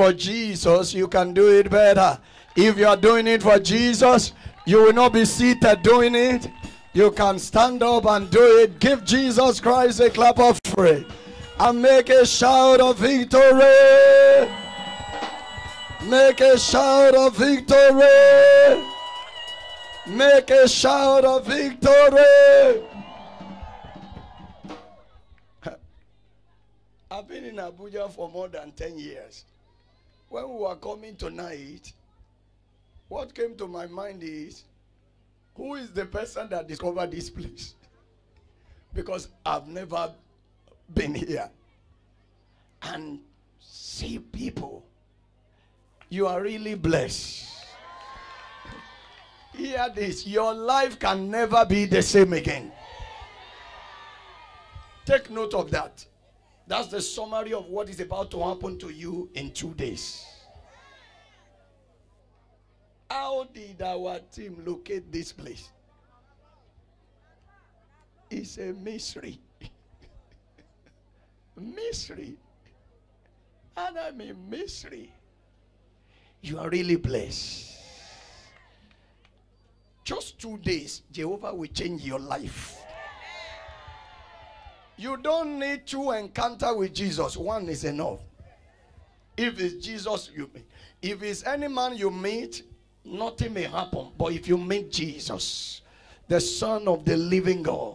for Jesus, you can do it better. If you are doing it for Jesus, you will not be seated doing it. You can stand up and do it. Give Jesus Christ a clap of praise and make a shout of victory. Make a shout of victory. Make a shout of victory. I've been in Abuja for more than 10 years. When we were coming tonight, what came to my mind is, who is the person that discovered this place? Because I've never been here. And see people, you are really blessed. Hear this, your life can never be the same again. Take note of that. That's the summary of what is about to happen to you in 2 days. How did our team locate this place? It's a mystery. Mystery. And I mean mystery. You are really blessed. Just 2 days, Jehovah will change your life. You don't need to encounter with Jesus. One is enough. If it's Jesus you meet. If it's any man you meet, nothing may happen. But if you meet Jesus, the Son of the living God,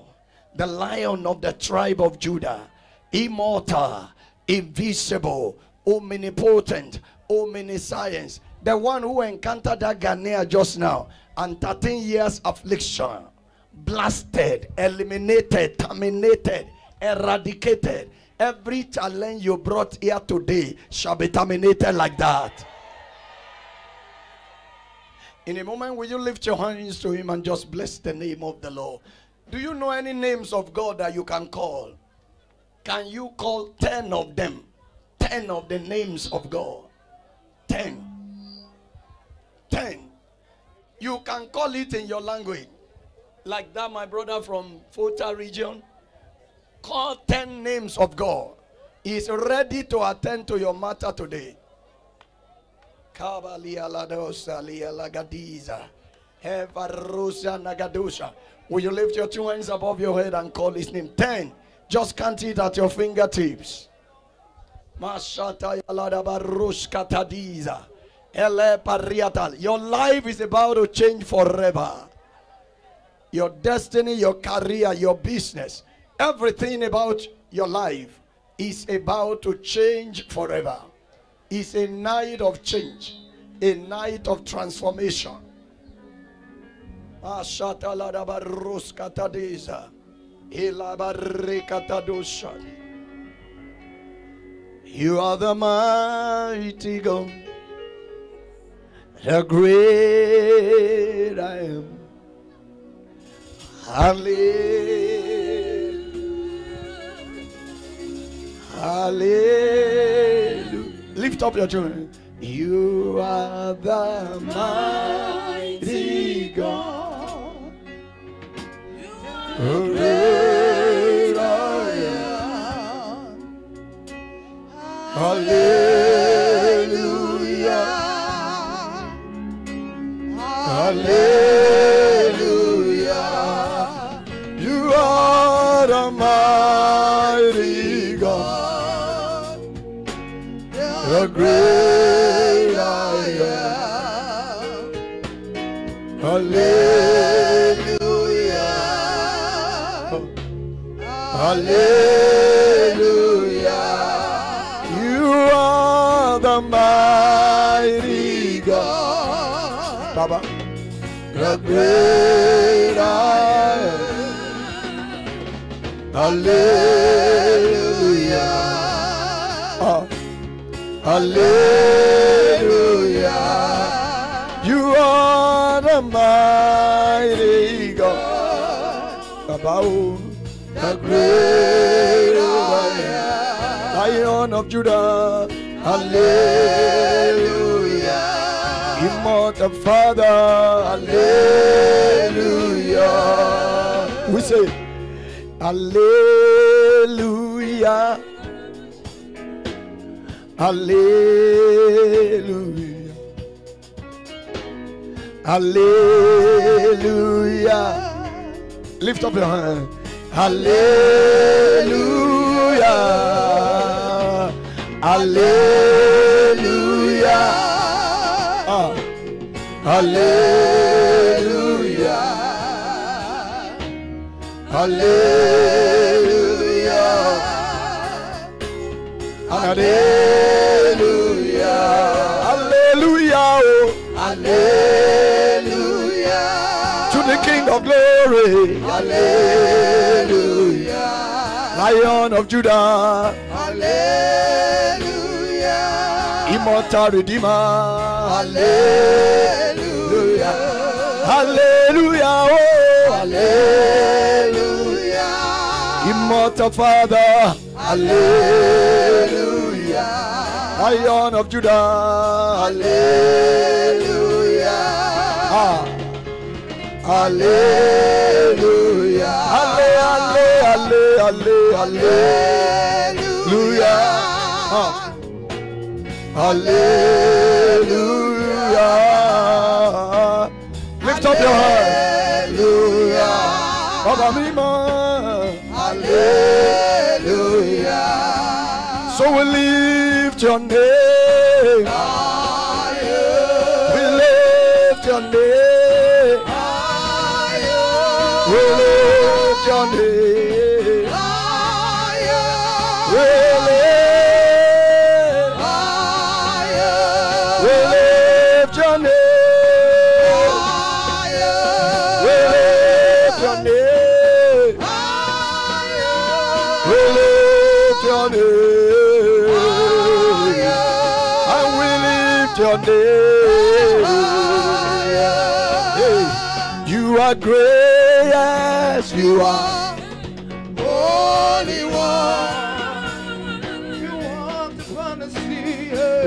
the Lion of the tribe of Judah, immortal, invisible, omnipotent, omniscience, the one who encountered that Ghanaian just now, and 13 years affliction, blasted, eliminated, terminated, eradicated. Every challenge you brought here today shall be terminated like that. In a moment, will you lift your hands to him and just bless the name of the Lord? Do you know any names of God that you can call? Can you call 10 of them? 10 of the names of God. 10. You can call it in your language. Like that, my brother from Volta region. Call 10 names of God. He's ready to attend to your matter today. Will you lift your two hands above your head and call his name? 10. Just count it at your fingertips. Your life is about to change forever. Your destiny, your career, your business, everything about your life is about to change forever. It's a night of change, a night of transformation. You are the mighty God, the great I am. Hallelujah. Hallelujah. Lift up your children. You are the mighty God. You are hallelujah. Hallelujah. You are the mighty God. The great I am. Hallelujah. Hallelujah. You are the mighty God. Baba. The great I am. Hallelujah. Hallelujah. You are the mighty God. The great Lion of Judah. Hallelujah. Immortal Father. Hallelujah. We say, Hallelujah. Hallelujah. Hallelujah. Lift up your hand. Hallelujah. Hallelujah. Hallelujah. Hallelujah. Hallelujah. Hallelujah. Hallelujah. To the King of Glory. Hallelujah. Lion of Judah. Hallelujah. Immortal Redeemer. Hallelujah. Hallelujah. Oh. Hallelujah. Immortal Father. Hallelujah. Lion of Judah. Hallelujah. Ah. Hallelujah. Hallelujah. Hallelujah. Hallelujah. Lift up your hands. Hallelujah. Hallelujah. So we lift your name. We lift your name. We lift your name higher. We lift your name higher. We lift your name higher. We lift your name higher. And we lift your name higher. You are great. You are Holy One. You walk upon the sea.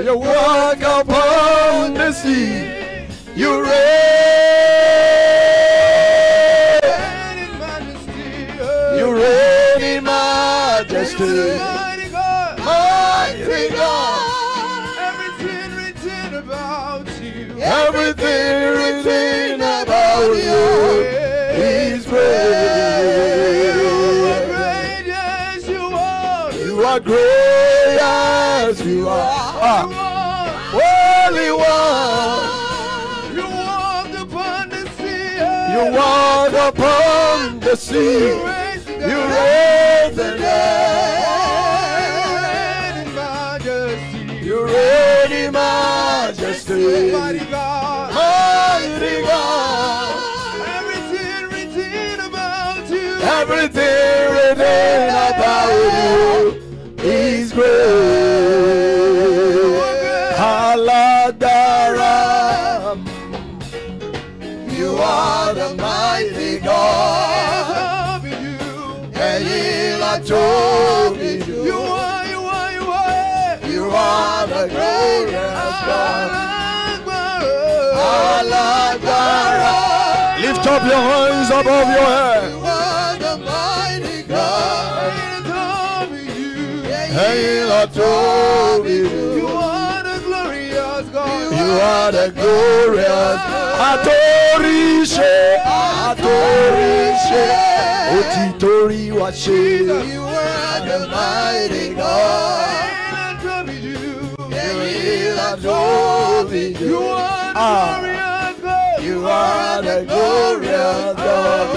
You walk upon the sea. You reign in majesty. You reign in majesty. Mighty God. Mighty God. Everything written about you. Everything written about you. He's great as you are. You are great as you are. Holy One. You walk upon the sea. You walk upon the sea. You raise the dead. You reign in majesty. Mighty God. Mighty God. Everything written about you is great. Haladaram, you are the mighty God. Elilatobi, you are the greatest God. Haladaram, lift up your hands above your head. You are the glorious God. You are the glorious Atorishe, Atorishe, Otitori Washi. You are the mighty God. You are the glorious God. You are the glorious God.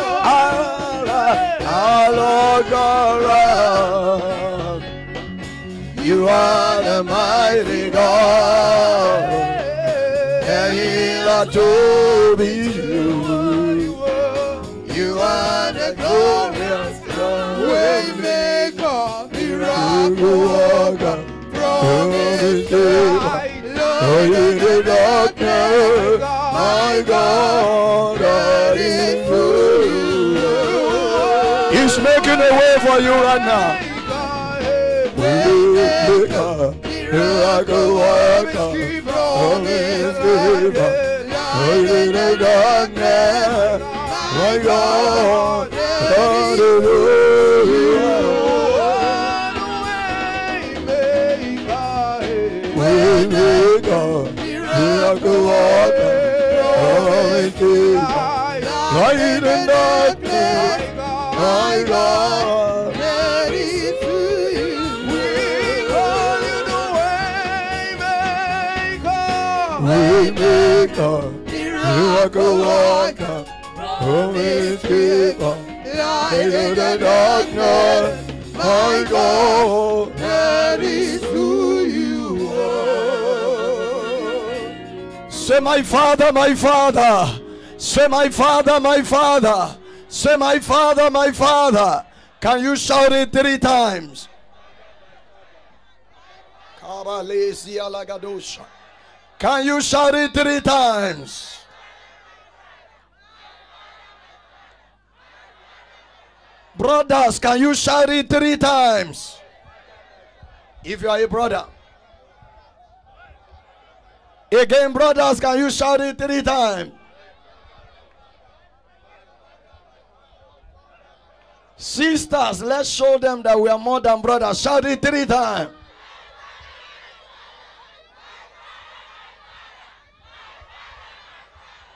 You are the mighty God, and he'll adore you. You are the glorious God, waymaker, miracle God, promise to light, Lord in the darkness, my God, God is true. He's making a way for you right now. Miracle worker, promise keeper, light in the darkness, my God, hallelujah. of the Lord, holy light in darkness, my God, that is through you. We call you the Waymaker, miracle worker, promise keeper, light in the darkness, my God, that is who you are. Say, my Father, my Father. Say, my Father, my Father. Say, my Father, my Father. Can you shout it 3 times? Can you shout it 3 times? Brothers, can you shout it 3 times? If you are a brother. Again, brothers, can you shout it 3 times? Sisters, let's show them that we are more than brothers. Shout it 3 times.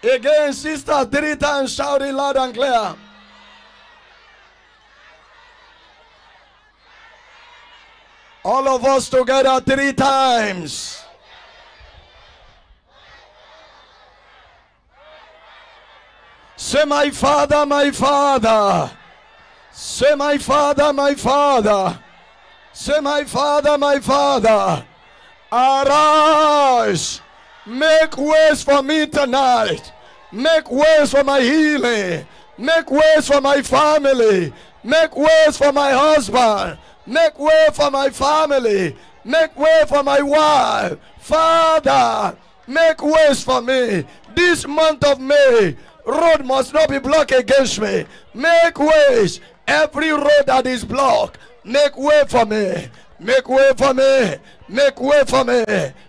Again, sisters, 3 times. Shout it loud and clear. All of us together 3 times. Say, my Father, my Father. Say, my Father, my Father. Say, my Father, my Father. Arise. Make ways for me tonight. Make ways for my healing. Make ways for my family. Make ways for my husband. Make way for my family. Make way for my wife. Father, make ways for me. This month of May, road must not be blocked against me. Make ways. Every road that is blocked, make way for me. Make way for me. Make way for me.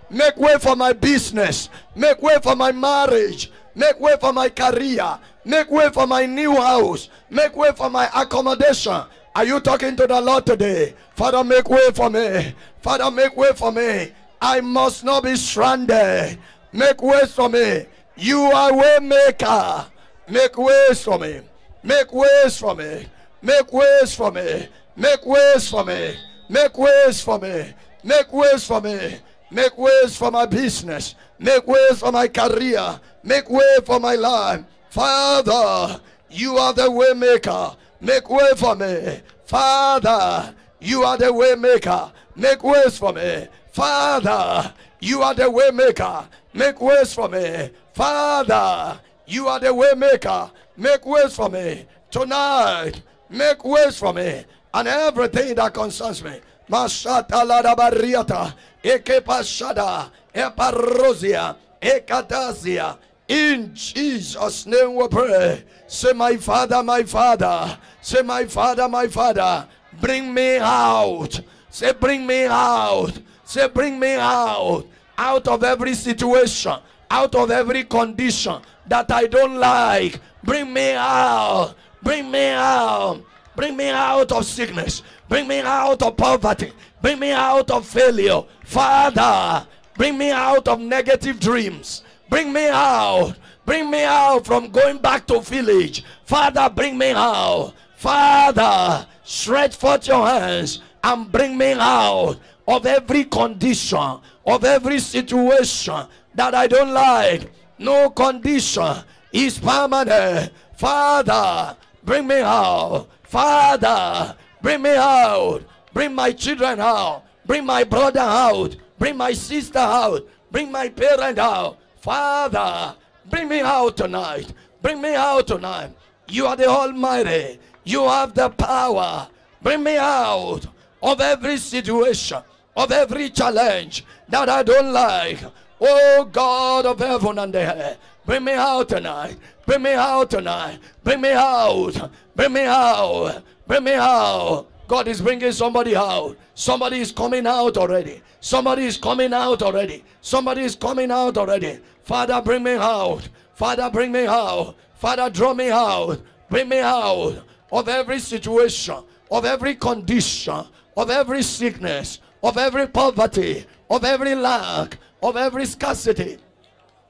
Make way for my business. Make way for my marriage. Make way for my career. Make way for my new house. Make way for my accommodation. Are you talking to the Lord today? Father, make way for me. Father, make way for me. I must not be stranded. Make way for me. You are way maker. Make ways for me. Make ways for me. Make ways for me. Make ways for me. Make ways for me. Make ways for me. Make ways for my business. Make ways for my career. Make way for my life. Father, you are the way maker. Make way for me. Father, you are the way maker. Make ways for me. Father, you are the way maker. Make ways for me. Father, you are the way maker. Make ways for me. Tonight, make ways for me. And everything that concerns me. Mashata Ladabariata. Ekepashada. Eparosia. Ekatasia. In Jesus' name we pray. Say, my Father, my Father. Say, my Father, my Father. Bring me out. Say, bring me out. Say, bring me out. Out of every situation. Out of every condition that I don't like. Bring me out. Bring me out. Bring me out of sickness. Bring me out of poverty. Bring me out of failure. Father, bring me out of negative dreams. Bring me out. Bring me out from going back to village. Father, bring me out. Father, stretch forth your hands and bring me out of every condition, of every situation that I don't like. No condition is permanent. Father, bring me out. Father, bring me out. Bring my children out. Bring my brother out. Bring my sister out. Bring my parent out. Father, bring me out tonight. Bring me out tonight. You are the Almighty. You have the power. Bring me out of every situation, of every challenge that I don't like. Oh God of heaven and earth, bring me out tonight. Bring me out tonight. Bring me out. Bring me out. Bring me out. God is bringing somebody out. Somebody is coming out already. Somebody is coming out already. Somebody is coming out already. Father, bring me out. Father, bring me out. Father, draw me out. Bring me out of every situation, of every condition, of every sickness, of every poverty, of every lack, of every scarcity,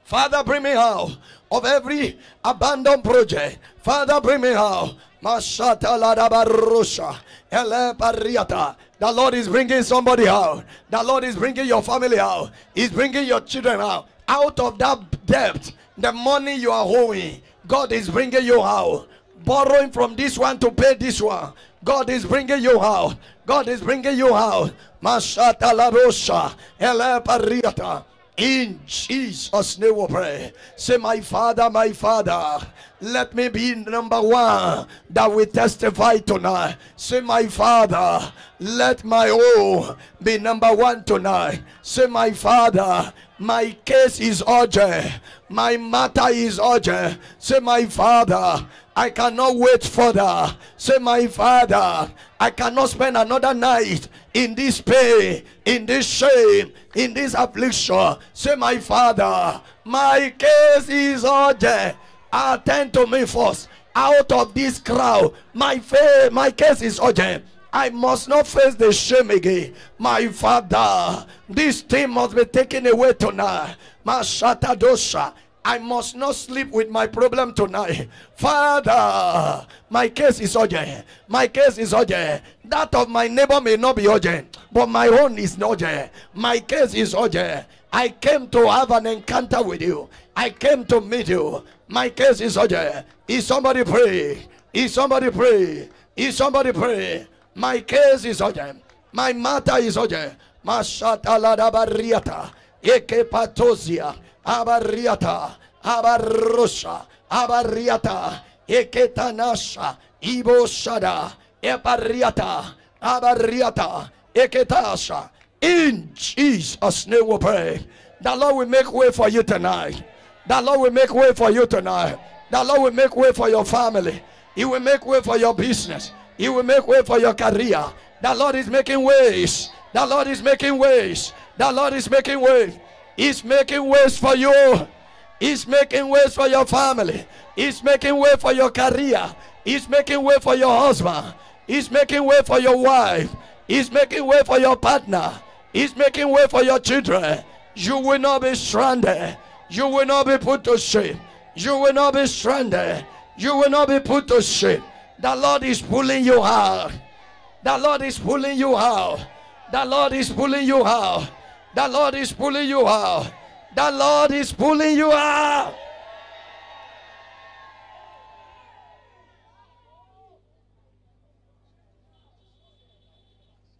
Father, bring me out of every abandoned project. Father, bring me out. The Lord is bringing somebody out. The Lord is bringing your family out. He's bringing your children out. Out of that debt, the money you are owing, God is bringing you out. Borrowing from this one to pay this one, God is bringing you out. God is bringing you out. In Jesus' name we pray. Say, my Father, let me be number one that we testify tonight. Say, my Father, let my own be number one tonight. Say, my Father, my case is urgent. My matter is urgent. Say, my Father, I cannot wait further. Say, my Father, I cannot spend another night in this pain, in this shame, in this affliction. Say, my Father, my case is urgent. Attend to me first. Out of this crowd, my case is urgent. I must not face the shame again. My Father, this thing must be taken away tonight. Mashatadosha. I must not sleep with my problem tonight. Father, my case is urgent. My case is urgent. That of my neighbor may not be urgent, but my own is urgent. My case is urgent. I came to have an encounter with you. I came to meet you. My case is urgent. Is somebody praying? Is somebody praying? Is somebody praying? My case is urgent. My matter is urgent. Mashatalabarriata. Ekepatosia. Abariata, Abarosha, Abariata, Eketanasha, Ibo Shada, Epariata, Abariata, Eketasha. In Jesus' name we pray. The Lord will make way for you tonight. The Lord will make way for you tonight. The Lord will make way for your family. He will make way for your business. He will make way for your career. The Lord is making ways. The Lord is making ways. The Lord is making ways. He's making ways for you. He's making ways for your family. He's making way for your career. He's making way for your husband. He's making way for your wife. He's making way for your partner. He's making way for your children. You will not be stranded. You will not be put to shame. You will not be stranded. You will not be put to shame. The Lord is pulling you out. The Lord is pulling you out. The Lord is pulling you out. The Lord is pulling you out. The Lord is pulling you out.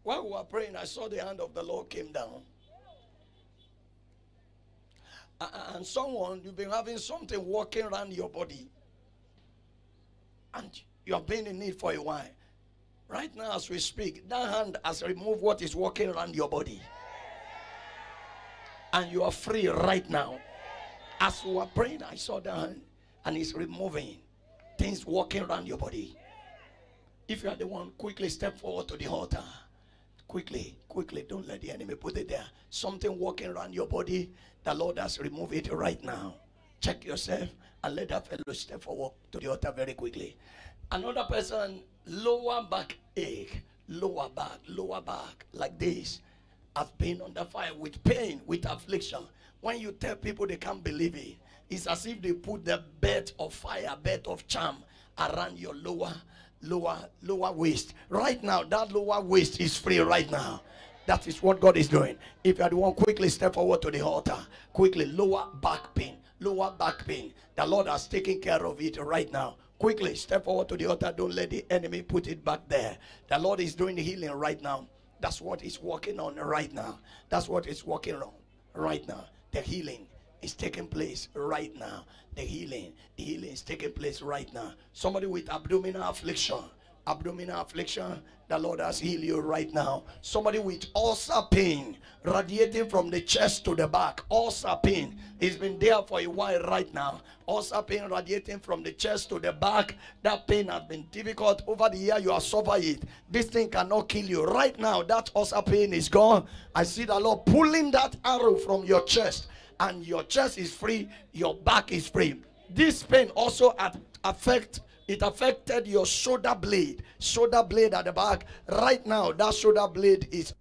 While we were praying, I saw the hand of the Lord came down. And someone, you've been having something walking around your body. And you have been in need for a while. Right now as we speak, that hand has removed what is walking around your body. And you are free right now. As you are praying, I saw the hand, and it's removing things walking around your body. If you are the one, quickly step forward to the altar. Quickly, quickly. Don't let the enemy put it there. Something walking around your body, the Lord has removed it right now. Check yourself and let that fellow step forward to the altar very quickly. Another person, lower back ache, lower back, like this. Has been under fire with pain, with affliction. When you tell people, they can't believe it. It's as if they put the bed of fire, bed of charm around your lower waist. Right now, that lower waist is free right now. That is what God is doing. If you are the one, quickly step forward to the altar. Quickly, lower back pain, lower back pain. The Lord has taken care of it right now. Quickly, step forward to the altar. Don't let the enemy put it back there. The Lord is doing healing right now. That's what is working on right now. That's what is working on right now. The healing is taking place right now. The healing is taking place right now. Somebody with abdominal affliction, the Lord has healed you right now. Somebody with ulcer pain, radiating from the chest to the back. Ulcer pain, it's been there for a while right now. Ulcer pain radiating from the chest to the back. That pain has been difficult. Over the year, you have suffered it. This thing cannot kill you. Right now, that ulcer pain is gone. I see the Lord pulling that arrow from your chest. And your chest is free. Your back is free. This pain also affected your shoulder blade at the back. Right now, that shoulder blade is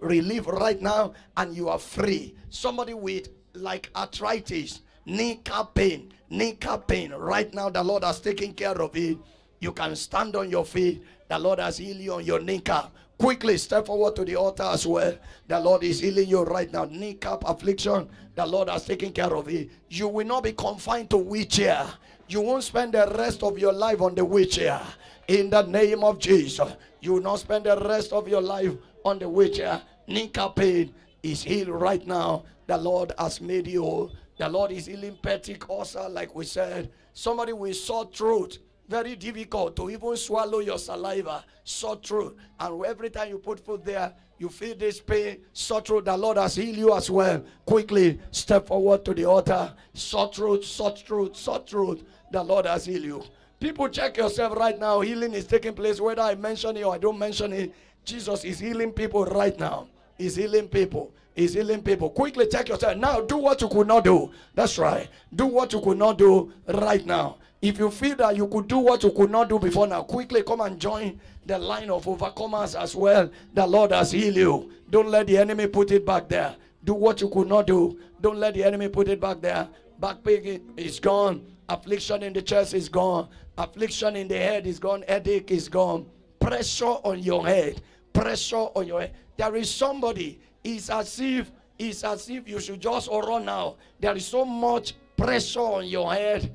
relieved right now, and you are free. Somebody with like arthritis, knee cap pain. Right now the Lord has taken care of it. You can stand on your feet. The Lord has healed you on your knee cap. Quickly step forward to the altar as well. The Lord is healing you right now. Knee cap affliction, the Lord has taken care of it. You will not be confined to wheelchair. You won't spend the rest of your life on the wheelchair. In the name of Jesus, you will not spend the rest of your life on the wheelchair. Knee cap pain is healed right now. The Lord has made you whole. The Lord is healing pectic ulcer, like we said. Somebody with sore throat, very difficult to even swallow your saliva, sore throat. And every time you put food there, you feel this pain, sore throat. The Lord has healed you as well. Quickly step forward to the altar. Sore throat, sore throat, sore throat. The Lord has healed you. People, check yourself right now. Healing is taking place. Whether I mention it or I don't mention it, Jesus is healing people right now. He's healing people. He's healing people. Quickly check yourself. Now do what you could not do. That's right. Do what you could not do right now. If you feel that you could do what you could not do before now, quickly come and join the line of overcomers as well. The Lord has healed you. Don't let the enemy put it back there. Do what you could not do. Don't let the enemy put it back there. Back pain is gone. Affliction in the chest is gone. Affliction in the head is gone. Headache is gone. Pressure on your head. Pressure on your head. There is somebody, it's as if you should just run now. There is so much pressure on your head,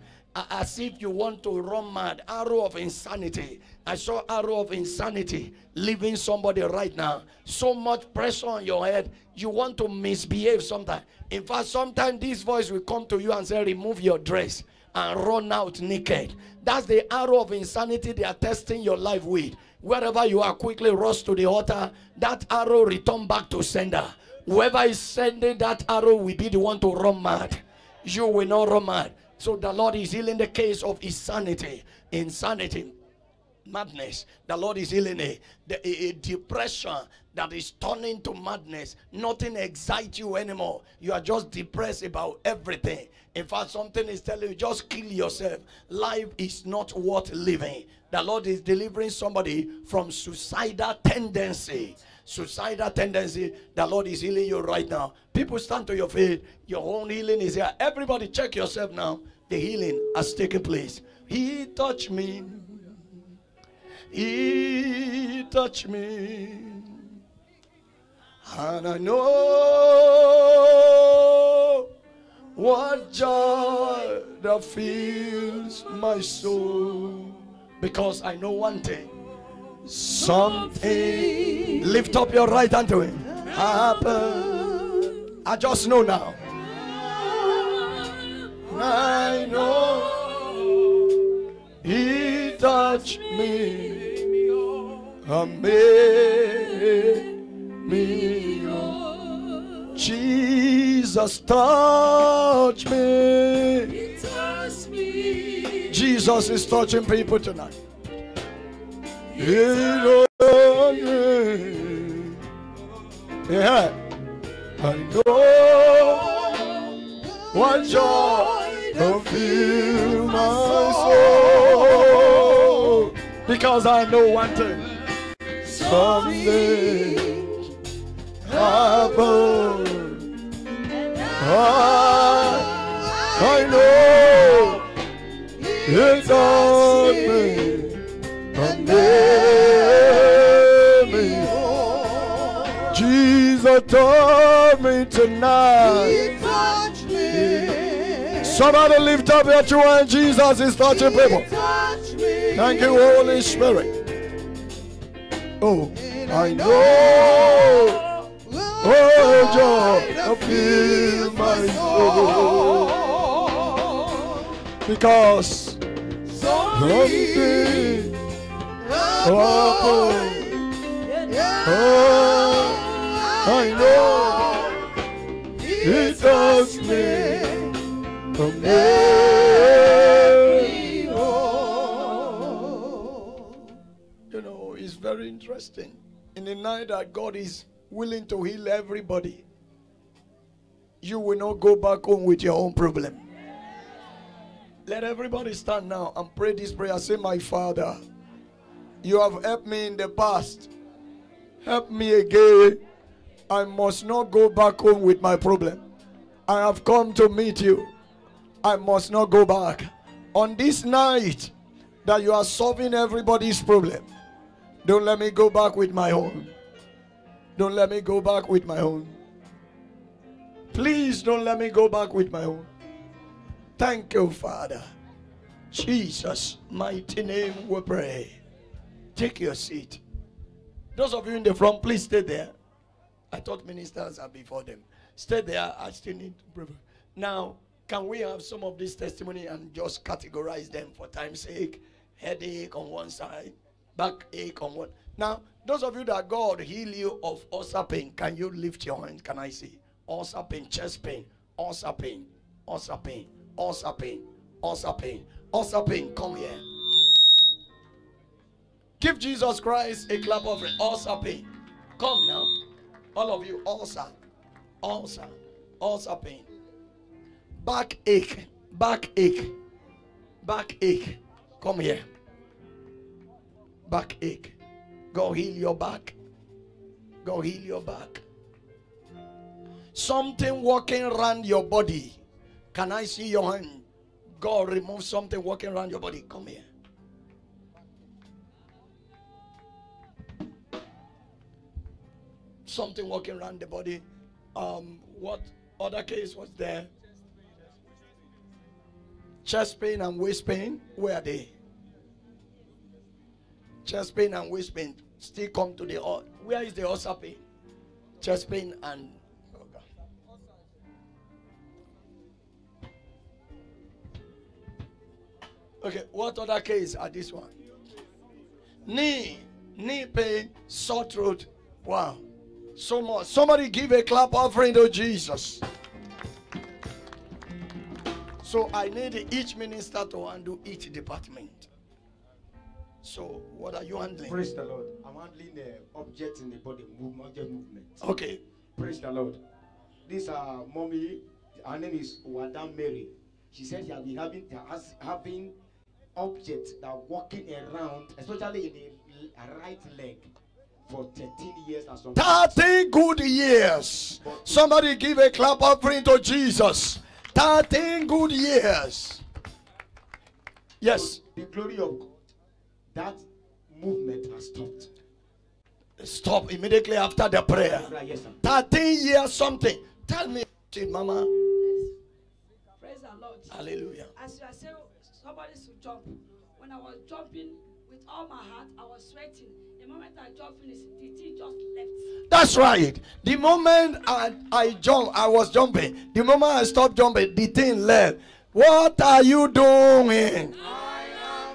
as if you want to run mad. Arrow of insanity. I saw arrow of insanity leaving somebody right now. So much pressure on your head, you want to misbehave sometimes. In fact, sometimes this voice will come to you and say, remove your dress and run out naked. That's the arrow of insanity they are testing your life with. Wherever you are, quickly rush to the altar. That arrow return back to sender. Whoever is sending that arrow will be the one to run mad. You will not run mad. So the Lord is healing the case of insanity. Insanity. Madness. The Lord is healing it. A depression that is turning to madness. Nothing excites you anymore. You are just depressed about everything. In fact, something is telling you, just kill yourself. Life is not worth living. The Lord is delivering somebody from suicidal tendency. Suicidal tendency. The Lord is healing you right now. People, stand to your feet. Your own healing is here. Everybody check yourself now. The healing has taken place. He touched me. He touched me. And I know what joy that fills my soul. Because I know one thing. Something. Lift up your right hand to him. Happen. I just know now. I know. He touched me. And made me young. Jesus touched me. Jesus is touching people tonight. Yeah. I know what joy will fill my soul. Because I know one thing. Someday I know. It's on me and me. Jesus told me tonight. He touched me. Somebody lift up your two hands. Jesus is touching people. Thank you, Holy Spirit. Oh, I know. Oh, joy, fill my soul. Because something I know it does me from every home. You know, it's very interesting. In the night that God is willing to heal everybody, you will not go back home with your own problem. Let everybody stand now and pray this prayer. Say, my Father, you have helped me in the past. Help me again. I must not go back home with my problem. I have come to meet you. I must not go back. On this night that you are solving everybody's problem, don't let me go back with my own. Don't let me go back with my own. Please don't let me go back with my own. Thank you, Father. Jesus' mighty name we pray. Take your seat. Those of you in the front, please stay there. I thought ministers are before them. Stay there. I still need to pray. Now, can we have some of this testimony and just categorize them for time's sake? Headache on one side, backache on one. Now, those of you that God heal you of ulcer pain, can you lift your hand? Can I see? Ulcer pain, chest pain, ulcer pain, ulcer pain, ulcer pain, ulcer pain, ulcer pain. Come here. Give Jesus Christ a clap offering. Ulcer pain. Come now. All of you, ulcer, ulcer, ulcer pain. Backache, backache, backache. Come here. Backache. Go heal your back. Go heal your back. Something walking around your body. Can I see your hand? God, remove something walking around your body. Come here. Something walking around the body. What other case was there? Chest pain and waist pain. Where are they? Chest pain and waist pain still come to the heart. Where is the ulcer pain? Chest pain and okay. What other case are this one? Knee pain, sore throat. Wow. So much. Somebody give a clap offering to Jesus. So I need each minister to handle each department. So what are you handling? Praise the Lord. I'm handling the objects in the body, movement. Okay. Praise the Lord. This mommy, her name is Wadam Mary. She said she has been having objects that are walking around, especially in the right leg. For 13 years or something. 13 good years. Somebody give a clap offering to Jesus. 13 good years. Yes. So the glory of God. That movement has stopped. Stop immediately after the prayer. Yes, sir. 13 years something. Tell me, Mama. Praise the Lord. Hallelujah. As you are saying, somebody should jump. When I was jumping with all my heart, I was sweating. The moment I jumped, the thing just left. That's right. The moment I jumped, I was jumping. The moment I stopped jumping, the thing left. What are you doing? I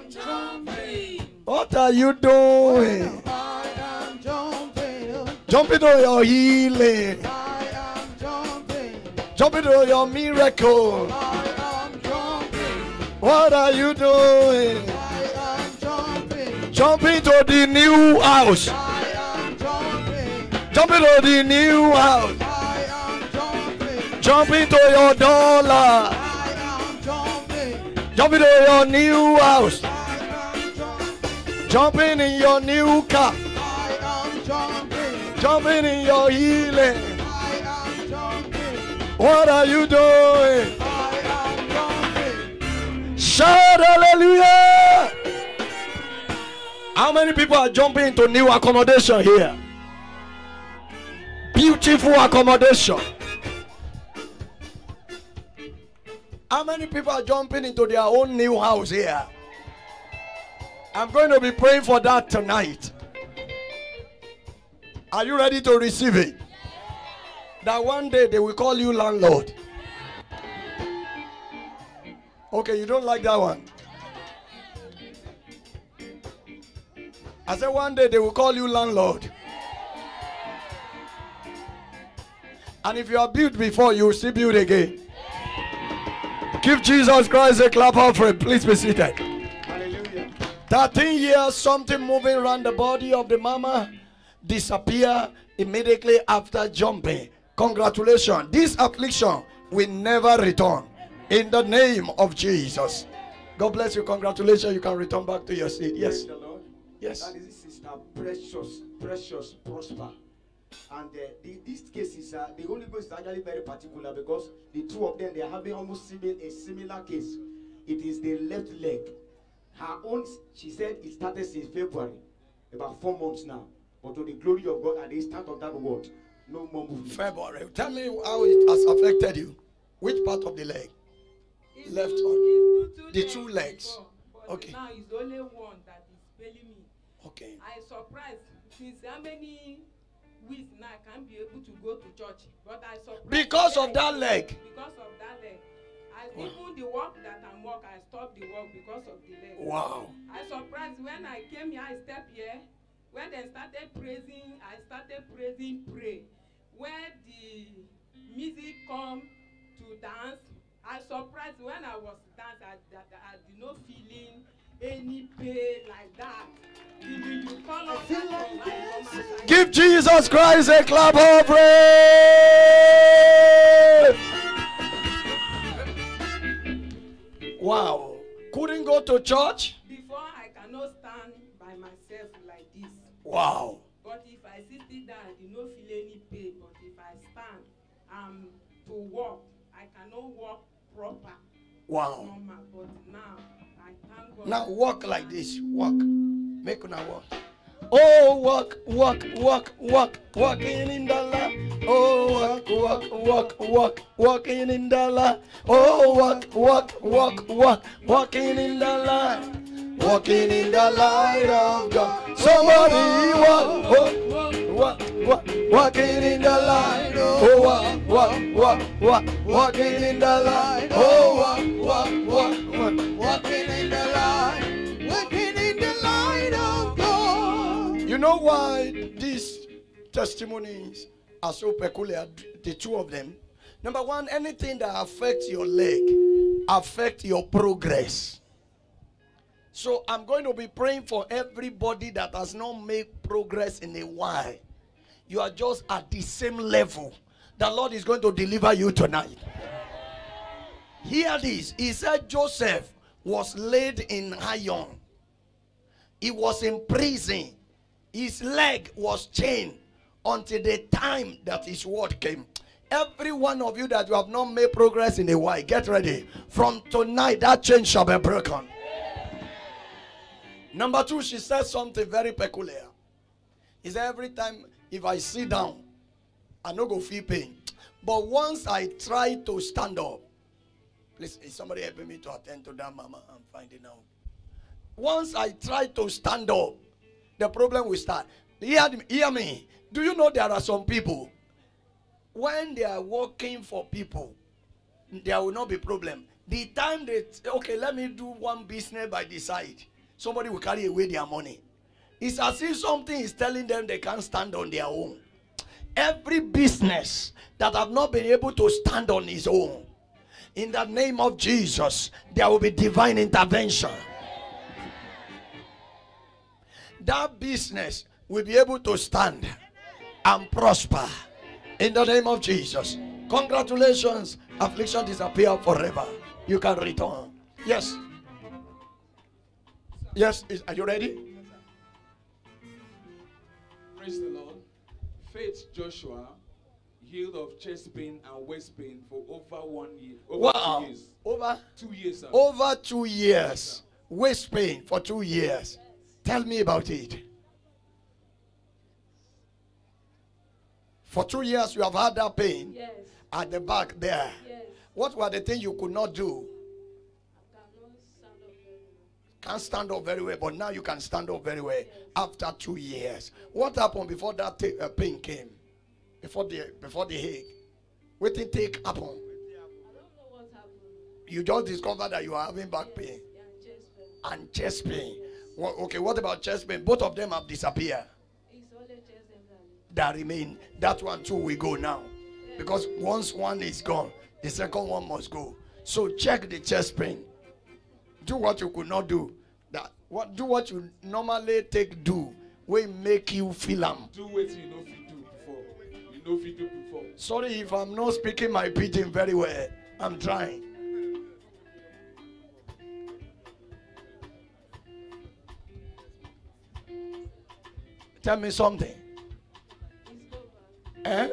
am jumping. What are you doing? I am jumping. Jumping to your healing. I am jumping. Jumping to your miracle. I am jumping. What are you doing? Jump into the new house. Jump into the new house. Jump into your dollar. Jump into your new house. Jumping in your new car. Jumping in your healing. What are you doing? Shout hallelujah! How many people are jumping into new accommodation here? Beautiful accommodation. How many people are jumping into their own new house here? I'm going to be praying for that tonight. Are you ready to receive it? That one day they will call you landlord. Okay, you don't like that one. I said one day they will call you landlord. And if you are built before, you will still build again. Give Jesus Christ a clap offering. Please be seated. Hallelujah. 13 years, something moving around the body of the mama disappear immediately after jumping. Congratulations. This affliction will never return. In the name of Jesus. God bless you. Congratulations. You can return back to your seat. Yes. Yes. That is Sister Precious Prosper. And these cases, the Holy Ghost is actually very particular, because the two of them, they are having almost a similar case. It is the left leg. Her own, she said it started since February, about 4 months now. But to the glory of God, at the start of that word, no more movement. February. Tell me how it has affected you. Which part of the leg? It's left or the two legs? Before, but okay. Now it's only one that is failing me. Okay. I surprised since how many weeks now I can't be able to go to church. But I surprised because of that leg. Because of that leg. Even the work that I work, I stopped the work because of the leg. Wow. I surprised when I came here, I stepped here. When they started praising, I started praising, pray. When the music come to dance, I surprised when I was dancing, I did not feeling any pain like that. You call up like give Jesus Christ a clap of praise. Wow. Couldn't go to church? Before, I cannot stand by myself like this. Wow. But if I sit down, I do not feel any pain. But if I stand to walk, I cannot walk proper. Wow. Normal, but now, I can't walk. Now walk like this. Walk. Make una walk. Oh, walk, walk, walk, walk, walking in the land. Oh, walk, walk, walk, walk, walking in the land. Oh, walk, walk, walk, walk, walking in the land. Walking in the light of God. Somebody walk, walk, walk, walking in the light. Oh, walk, walk, walk, walk, walking in the light. Oh, walk, walk, walk, walk, walking in the light. Walking in the light of God. You know why these testimonies are so peculiar, the two of them? Number one, anything that affects your leg affects your progress. So I'm going to be praying for everybody that has not made progress in a while. You are just at the same level. The Lord is going to deliver you tonight. Hear this. He said Joseph was laid in iron. He was in prison. His leg was chained until the time that his word came. Every one of you that you have not made progress in a while, get ready. From tonight, that chain shall be broken. Number two, she said something very peculiar. He said, every time if I sit down, I no go feel pain. But once I try to stand up, please, is somebody helping me to attend to that mama? I'm finding out. Once I try to stand up, the problem will start. Hear me. Do you know there are some people, when they are working for people, there will not be problem. The time they, okay, let me do one business by the side. Somebody will carry away their money. It's as if something is telling them they can't stand on their own. Every business that have not been able to stand on its own, in the name of Jesus, there will be divine intervention. That business will be able to stand and prosper in the name of Jesus. Congratulations, affliction disappears forever. You can return. Yes. Yes, are you ready? Yes, sir. Praise the Lord. Faith Joshua, healed of chest pain and waist pain for over 1 year. Over wow. 2 years. Over 2 years, sir. Over 2 years. Yes, waist pain for 2 years. Yes. Tell me about it. For 2 years you have had that pain. Yes. At the back there. Yes. What were the things you could not do? Can't stand up very well, but now you can stand up very well. Yes. After 2 years, what happened before that pain came? Before the ache, what did take happen? I don't know what happened. You just discovered that you are having back yes. pain and chest pain. Yes. Well, okay, what about chest pain? Both of them have disappeared. It's only chest that remain. That one too will go now, yes. because once one is gone, the second one must go. So check the chest pain. Do what you could not do. That what do what you normally take do will make you feel am. Do what you know if you do before. You know if you do before. Sorry if I'm not speaking my pidgin very well. I'm trying. Tell me something. It's over. Eh?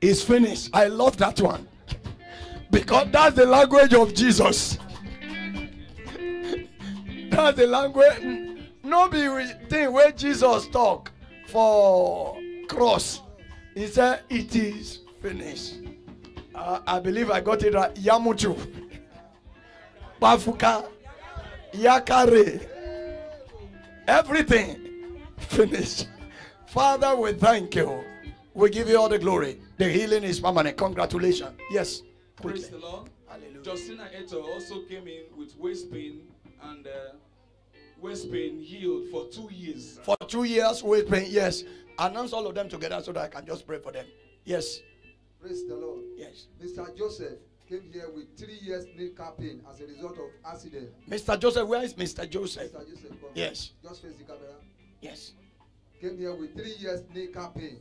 It's finished. I love that one. Because that's the language of Jesus. That's the language. No big thing where Jesus talk for cross. He said, it is finished. I believe I got it right. Yamutu. Bafuka. Yakare. Everything finished. Father, we thank you. We give you all the glory. The healing is permanent. Congratulations. Yes. Praise the Lord. Hallelujah. Justina Eto also came in with waist pain, and waist pain healed for 2 years. For 2 years, waist pain, yes. Announce all of them together so that I can just pray for them. Yes. Praise the Lord. Yes. Mr. Joseph came here with 3 years kneecap pain as a result of accident. Mr. Joseph, where is Mr. Joseph? Mr. Joseph, come. Yes. Just face the camera. Yes. Came here with 3 years kneecap pain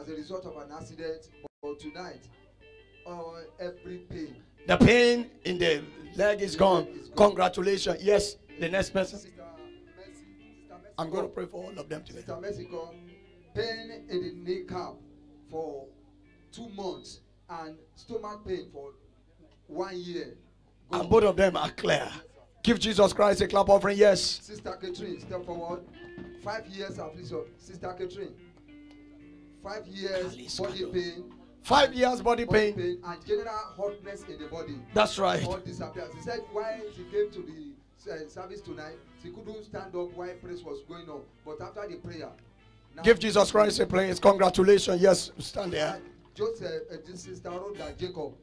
as a result of an accident, but tonight, every pain. The pain in the leg is gone. Congratulations. Yes, the next person. Sister Mercy, I'm going to pray for all of them today. Sister Mercy, pain in the kneecap for 2 months and stomach pain for 1 year. Go. And both of them are clear. Give Jesus Christ a clap offering. Yes. Sister Catherine, step forward. 5 years affliction. Sister Catherine. 5 years body pain. 5 years body pain and general hotness in the body. That's right. All disappears. She said why she came to the service tonight, she couldn't stand up while praise was going on. But after the prayer, now give Jesus Christ a praise. Congratulations. Yes, stand there. Joseph, this sister wrote that Jacob,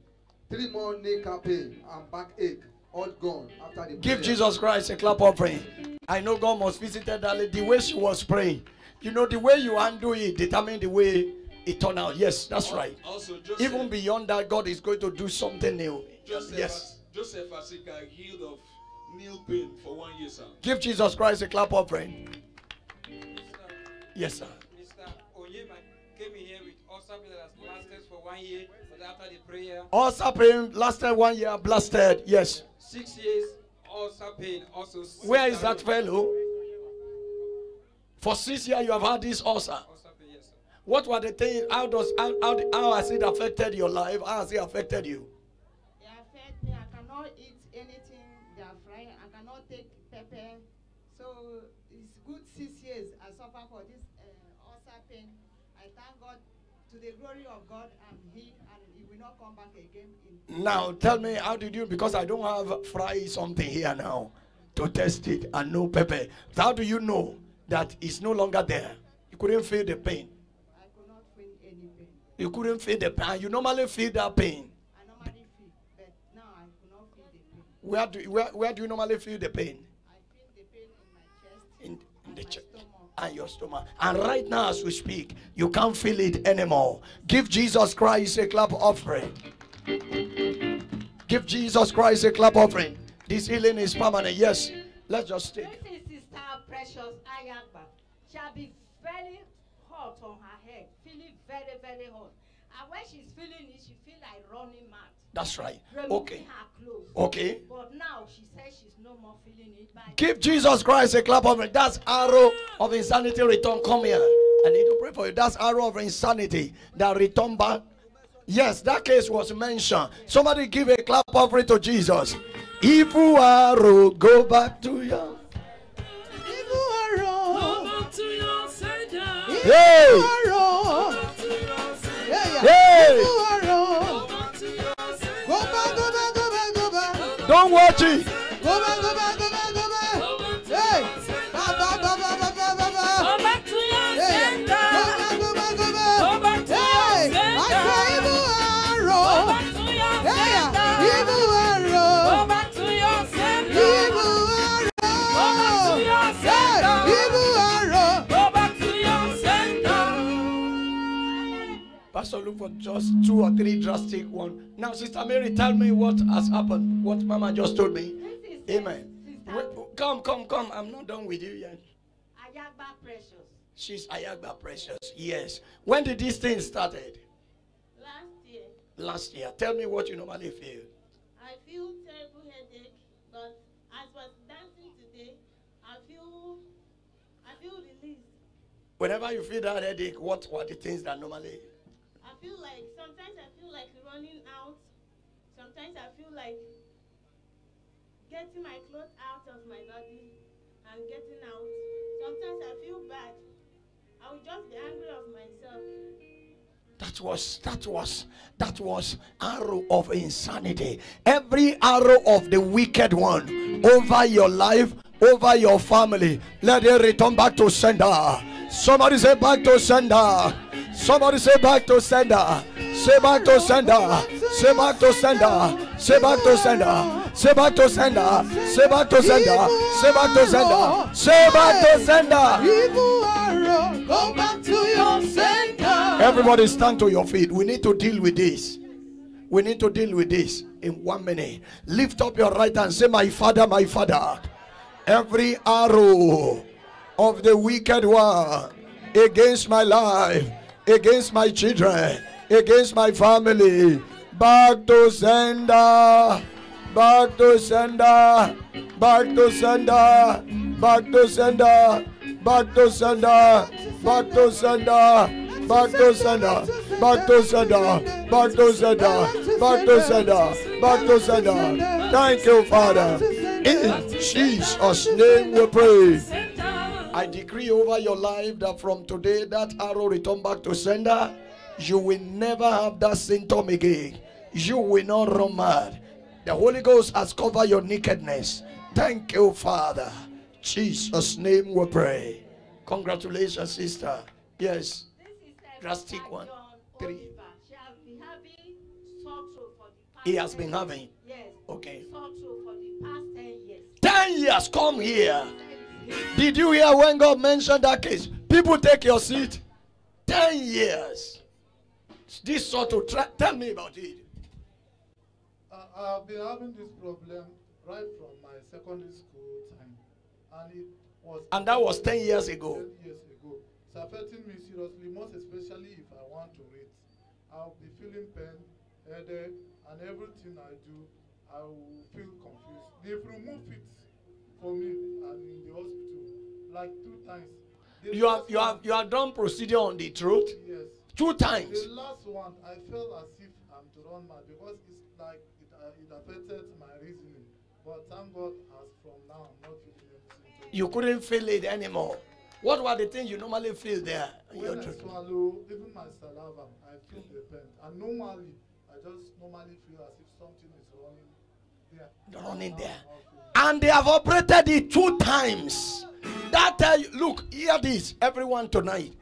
3 more kneecap pain and back ache, all gone after the prayer. Give Jesus Christ a clap of praise. I know God must visit that lady the way she was praying. You know, the way you undo it determine the way it turn out. Yes, that's right. Also, Joseph, even beyond that, God is going to do something new. Joseph, yes. Joseph Asika healed of knee pain for 1 year, sir. Give Jesus Christ a clap of praise. Yes, sir. Mr. Oyema came in here with ulcer pain that lasted for 1 year, but after the prayer, ulcer pain lasted 1 year, blasted. Yes. 6 years ulcer pain also. Where is that fellow? For 6 years you have had this ulcer. What were the things? How has it affected your life? How has it affected you? It affected me. I cannot eat anything they are frying. I cannot take pepper. So it's good 6 years I suffer for this ulcer pain. I thank God. To the glory of God, I'm healed, and He will not come back again. Now tell me, how did you? Because I don't have fry something here now to test it, and no pepper. How do you know that it's no longer there? You couldn't feel the pain. You couldn't feel the pain. You normally feel that pain. I normally feel, but now I could not feel the pain. Where do you normally feel the pain? I feel the pain in my chest, in the chest, and your stomach. And right now, as we speak, you can't feel it anymore. Give Jesus Christ a clap offering. Give Jesus Christ a clap offering. This healing is permanent. Yes, let's just stick. This is Sister Precious Ayamba. Shall be very hot on her head, feeling very, very hot. And when she's feeling it, she feels like running mad. That's right. Okay. Okay. But now she says she's no more feeling it. Give Jesus Christ a clap of it. That's arrow of insanity return. Come here. I need to pray for you. That's arrow of insanity that return back. Yes, that case was mentioned. Somebody give a clap of it to Jesus. Evil arrow, go back to you. Hey! Hey! Don't watch it. Go back, go back, go back, go back. Hey! Ba ba ba ba ba ba ba ba. Go back to your sender. Go back, go back, go back. Hey! I say evil arrow. Go back to your sender. Evil arrow. Go back to your sender. Evil arrow. Go back to your sender. Evil arrow. Pastor, look for just 2 or 3 drastic ones. Now, Sister Mary, tell me what has happened, what Mama just told me. Amen. Come. I'm not done with you yet. Ayagba Precious. She's Ayagba Precious, yes. When did this thing started? Last year. Last year. Tell me what you normally feel. I feel terrible headache, but as I was dancing today, I feel relief. Whenever you feel that headache, what are the things that normally? Sometimes I feel like running out. Sometimes I feel like getting my clothes out of my body and getting out. Sometimes I feel bad. I will just be angry of myself. That was arrow of insanity. Every arrow of the wicked one over your life, over your family, let it return back to sender. Somebody say back to sender. Somebody say back to sender. Say back to sender. Say back to sender. Say back to sender. Say back to sender. Say back to sender. Say back to sender. Say back to sender. Go back to your sender. Everybody stand to your feet. We need to deal with this. We need to deal with this in 1 minute. Lift up your right hand. Say, my Father, my Father. Every arrow of the wicked one against my life, against my children, against my family, back to sender, back to sender, back to sender, back to sender, back to sender, back to sender, back to sender, back to sender, back to sender, back to sender, back to sender. Thank you, Father. In Jesus' name we pray. I decree over your life that from today, that arrow return back to sender. You will never have that symptom again. You will not run mad. The Holy Ghost has covered your nakedness. Thank you, Father. Jesus' name we pray. Congratulations, sister. Yes. Drastic one. 3. She has been having sorrow for the past. He has been having? Yes. Okay. Sorrow for the past 10 years. 10 years. Come here. Did you hear when God mentioned that case? People, take your seat. 10 years. This sort of tell me about it. I've been having this problem right from my secondary school time, and that was 10 years ago. 10 years ago, it's affecting me seriously, most especially if I want to read. I'll be feeling pain, headache, and everything I do, I will feel confused. They've removed it. For me, I'm in the hospital like 2 times. You have done procedure on the throat? Yes. 2 times. The last one, I felt as if I'm to run mad because it's like it affected my reasoning. But thank God, as from now, I'm not feeling anything. You couldn't feel it anymore. What were the things you normally feel there? When I swallow, even my saliva, I feel the pain. And normally, I just normally feel as if something is running. Running there, and they have operated it 2 times. That look, hear this, everyone tonight.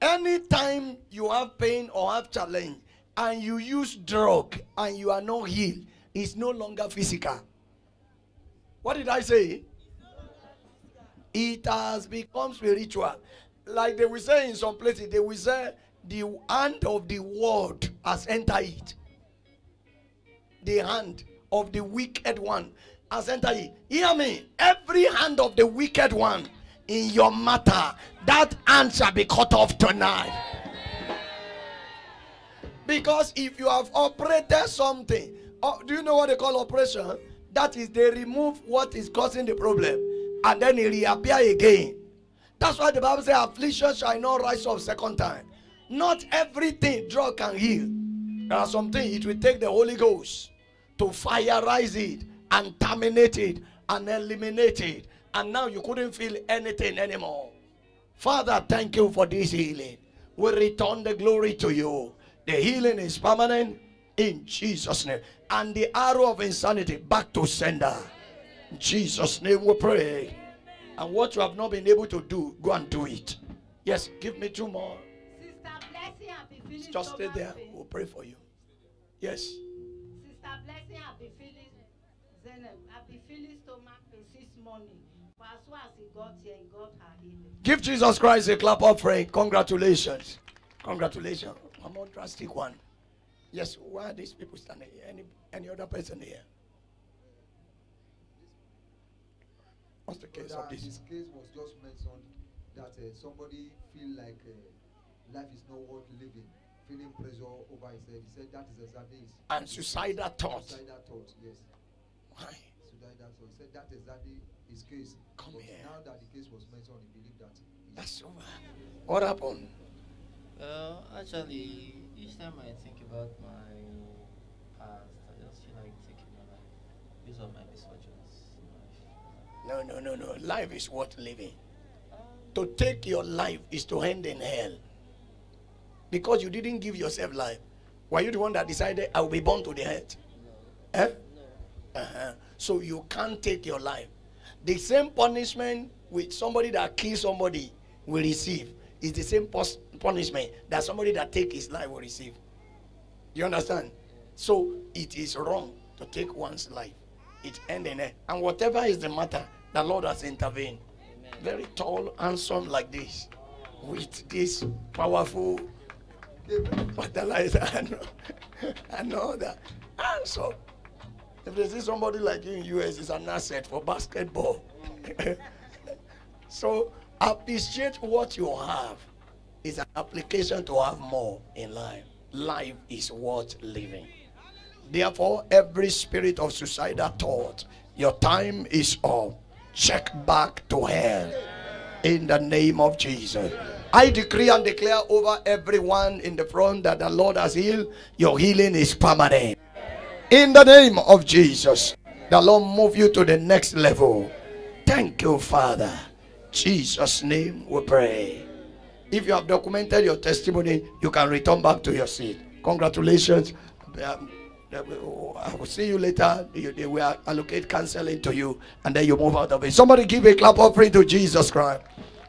Anytime you have pain or have challenge, and you use drug and you are not healed, it's no longer physical. What did I say? It has become spiritual. Like they will say in some places, they will say the hand of the world has entered it. The hand of the wicked one has entered it. Hear me. Every hand of the wicked one in your matter, that hand shall be cut off tonight. Because if you have operated something, do you know what they call operation? That is, they remove what is causing the problem and then it reappears again. That's why the Bible says affliction shall not rise up 2nd time. Not everything drug can heal. There are some things it will take the Holy Ghost to fireize it and terminate it and eliminate it, and now you couldn't feel anything anymore. Father, thank you for this healing. We return the glory to you. The healing is permanent in Jesus' name, and the arrow of insanity back to sender. In Jesus' name we pray. And what you have not been able to do, go and do it. Yes, give me 2 more. Sister Blessing, I've been just stay there. We'll pray for you. Yes. Blessing, I've been feeling Zenith. I've been feeling stomach pain since morning. But as soon as he got here, he got her healing. Give Jesus Christ a clap offering. Congratulations. Congratulations. A more drastic one. Yes, why are these people standing here? Any other person here? What's the case of this? This case was just mentioned that somebody feel like life is not worth living. Feeling pressure over his head. He said that is exactly his. And suicidal thought. Suicidal thought, yes. Why? Suicidal thought. He said that is exactly his case. Come here. Now that the case was mentioned, he believed that That's over. What happened? Well, actually, each time I think about my past, I just feel like taking my life. These are my misfortunes in life. No. Life is worth living. To take your life is to end in hell. Because you didn't give yourself life. Were you the one that decided I will be born to the earth? No. Eh? No. So you can't take your life. The same punishment with somebody that kills somebody will receive is the same punishment that somebody that takes his life will receive. You understand? So it is wrong to take one's life. It ends in it. And whatever is the matter, the Lord has intervened. Amen. Very tall, handsome like this, with this powerful fertilizer and all that. And so, if they see somebody like you in the U.S., it's an asset for basketball. So, appreciate what you have. It's an application to have more in life. Life is worth living. Therefore, every spirit of suicidal thought, your time is up. Check back to hell. In the name of Jesus. I decree and declare over everyone in the front that the Lord has healed. Your healing is permanent. In the name of Jesus, the Lord move you to the next level. Thank you, Father. Jesus' name we pray. If you have documented your testimony, you can return back to your seat. Congratulations. I will see you later. They will allocate counseling to you, and then you move out of it. Somebody give a clap offering to Jesus Christ.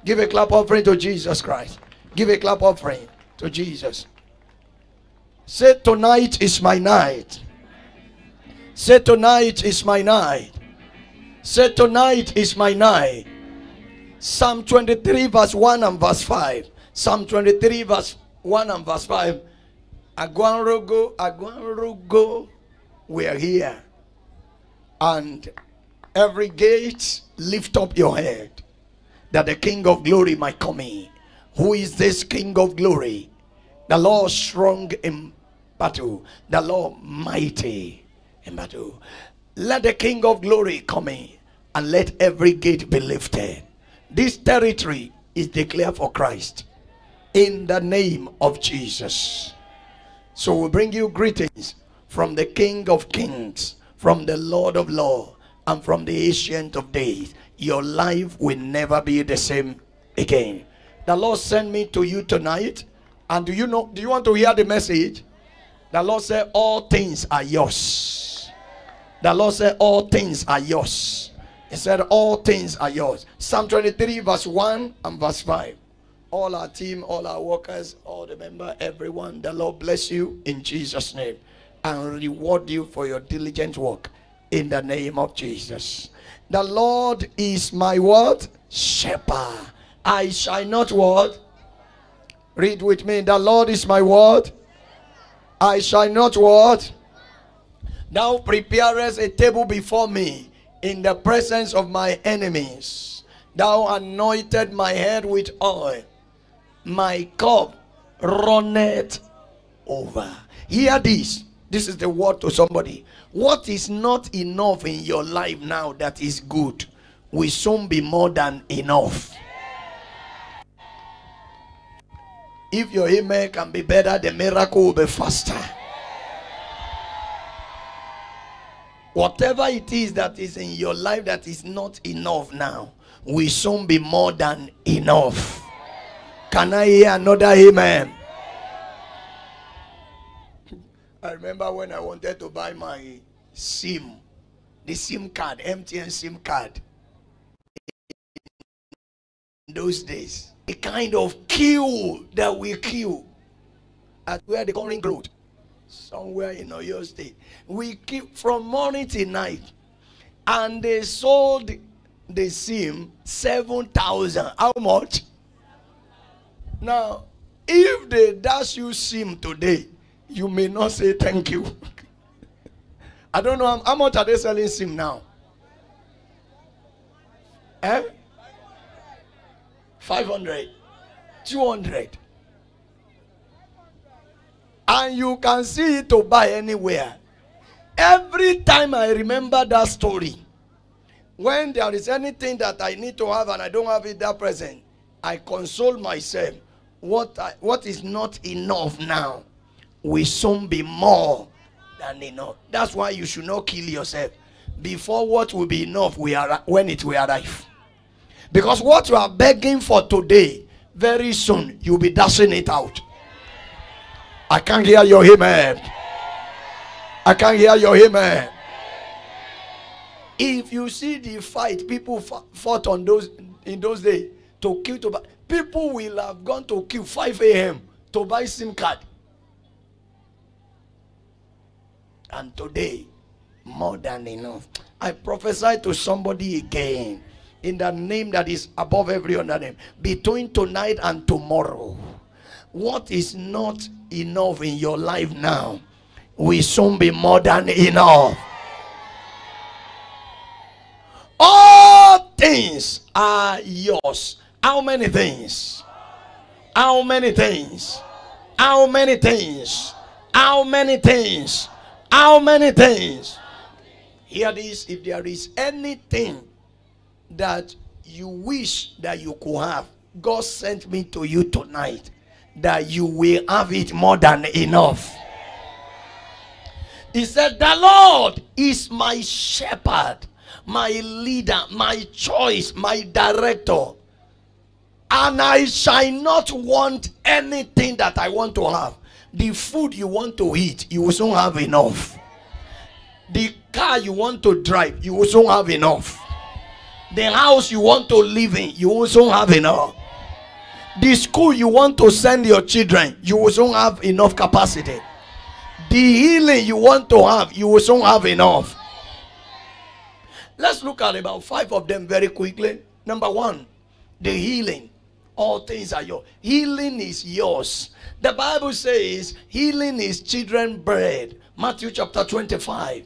Give a clap offering to Jesus Christ. Give a clap offering to Jesus. Say, tonight is my night. Say, tonight is my night. Say, tonight is my night. Psalm 23 verse 1 and verse 5. Psalm 23 verse 1 and verse 5. Aguanrogo, we are here. And every gate, lift up your head, that the King of glory might come in. Who is this King of glory? The Lord strong in battle. The Lord mighty. Let the King of glory come in, and let every gate be lifted. This territory is declared for Christ in the name of Jesus. So we bring you greetings from the King of kings, from the Lord of lords, and from the Ancient of days. Your life will never be the same again. The Lord sent me to you tonight, and do you want to hear the message? The Lord said, all things are yours. The Lord said, all things are yours. He said, all things are yours. Psalm 23 verse 1 and verse 5. All our team, all our workers, all the members, everyone, the Lord bless you in Jesus' name. And reward you for your diligent work in the name of Jesus. The Lord is my what? Shepherd. I shall not what? Read with me. The Lord is my what? I shall not what? Thou preparest a table before me in the presence of my enemies. Thou anointed my head with oil. My cup runneth over. Hear this. This is the word to somebody. What is not enough in your life now that is good will soon be more than enough. If your amen can be better, the miracle will be faster. Whatever it is that is in your life that is not enough now will soon be more than enough. Can I hear another amen? I remember when I wanted to buy my SIM, the SIM card, MTN SIM card. In those days, the kind of queue that we queue at where the current growth. Somewhere in Oyo State, we keep from morning to night, and they sold the SIM 7,000. How much? Now, if they dash you SIM today, you may not say thank you. I don't know how much are they selling SIM now. Eh? 500, 200. And you can see it to buy anywhere. Every time I remember that story, when there is anything that I need to have and I don't have it that present, I console myself. What is not enough now will soon be more than enough. That's why you should not kill yourself before what will be enough when it will arrive. Because what you are begging for today, very soon you'll be dashing it out. I can't hear your amen. I can't hear your amen. If you see the fight people fought on those in those days to kill, to buy, people will have gone to kill 5 a.m. to buy SIM card. And today, more than enough. I prophesy to somebody again in the name that is above every other name. Between tonight and tomorrow, what is not enough in your life now will soon be more than enough. All things are yours. How many things? How many things? How many things? How many things? How many things? Hear this. If there is anything that you wish that you could have, God sent me to you tonight that you will have it more than enough. He said, the Lord is my shepherd, my leader, my choice, my director, and I shall not want anything that I want to have. The food you want to eat, you will soon have enough. The car you want to drive, you will soon have enough. The house you want to live in, you will soon have enough. The school you want to send your children, you will soon have enough capacity. The healing you want to have, you will soon have enough. Let's look at about 5 of them very quickly. Number 1, the healing. All things are yours. Healing is yours. The Bible says healing is children's bread. Matthew chapter 25.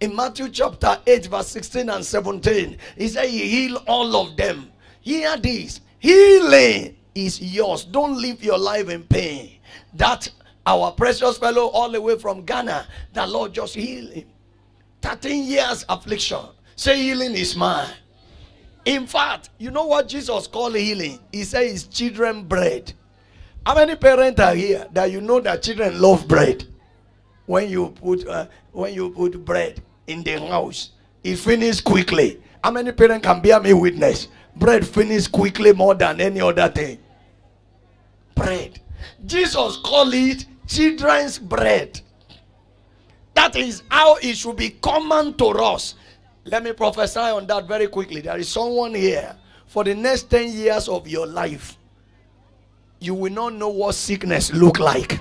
In Matthew chapter 8 verse 16 and 17. He said he healed all of them. Hear this. Healing is yours. Don't live your life in pain. That our precious fellow all the way from Ghana, the Lord just healed him. 13 years affliction. Say healing is mine. In fact, you know what Jesus called healing? He said it's children's bread. How many parents are here that you know that children love bread? When you put bread in the house, it finishes quickly. How many parents can bear me witness? Bread finishes quickly more than any other thing. Bread. Jesus called it children's bread. That is how it should be common to us. Let me prophesy on that very quickly. There is someone here. For the next 10 years of your life, you will not know what sickness looks like.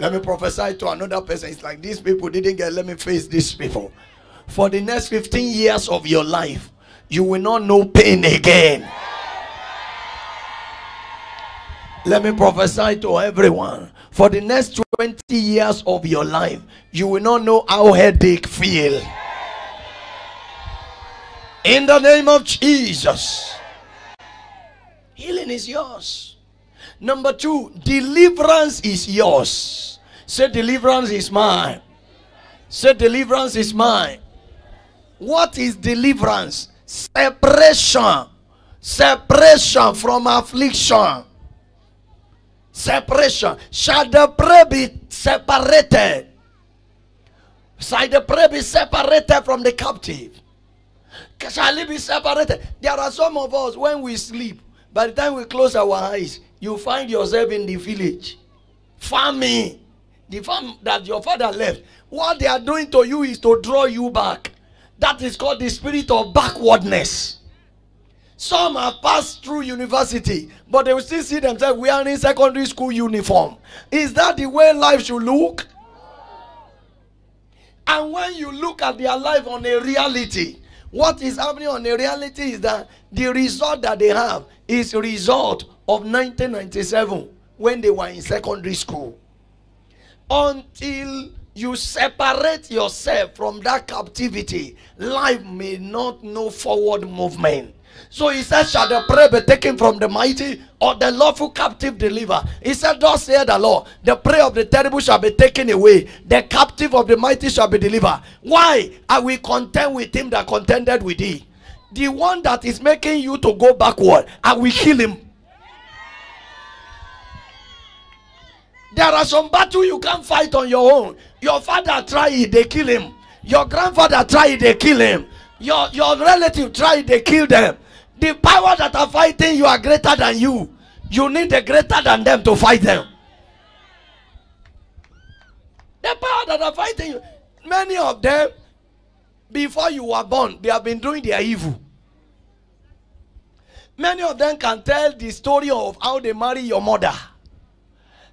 Let me prophesy to another person. It's like these people didn't get, let me face these people. For the next 15 years of your life, you will not know pain again. Let me prophesy to everyone. For the next 20 years of your life, you will not know how headache feels. In the name of Jesus. Healing is yours. Number 2, deliverance is yours. Say deliverance is mine. Say deliverance is mine. What is deliverance? Separation. Separation from affliction. Separation. Shall the prey be separated? Shall the prey be separated from the captive? Shall it be separated? There are some of us, when we sleep, by the time we close our eyes, you find yourself in the village. Farming. The farm that your father left. What they are doing to you is to draw you back. That is called the spirit of backwardness. Some have passed through university, but they will still see themselves wearing secondary school uniform. Is that the way life should look? And when you look at their life on a reality, what is happening on a reality is that the result that they have is a result of 1997 when they were in secondary school. Until you separate yourself from that captivity, life may not know forward movement. So he said, shall the prey be taken from the mighty, or the lawful captive deliver? He said, thus saith the Lord, the prey of the terrible shall be taken away, the captive of the mighty shall be delivered. Why? I will contend with him that contended with thee. the one that is making you to go backward, I will kill him. There are some battles you can't fight on your own. Your father tried it, they kill him. Your grandfather tried it, they kill him. Your relative tried, they kill them. The power that are fighting you are greater than you. You need the greater than them to fight them. The power that are fighting you, many of them, before you were born, they have been doing their evil. Many of them can tell the story of how they marry your mother.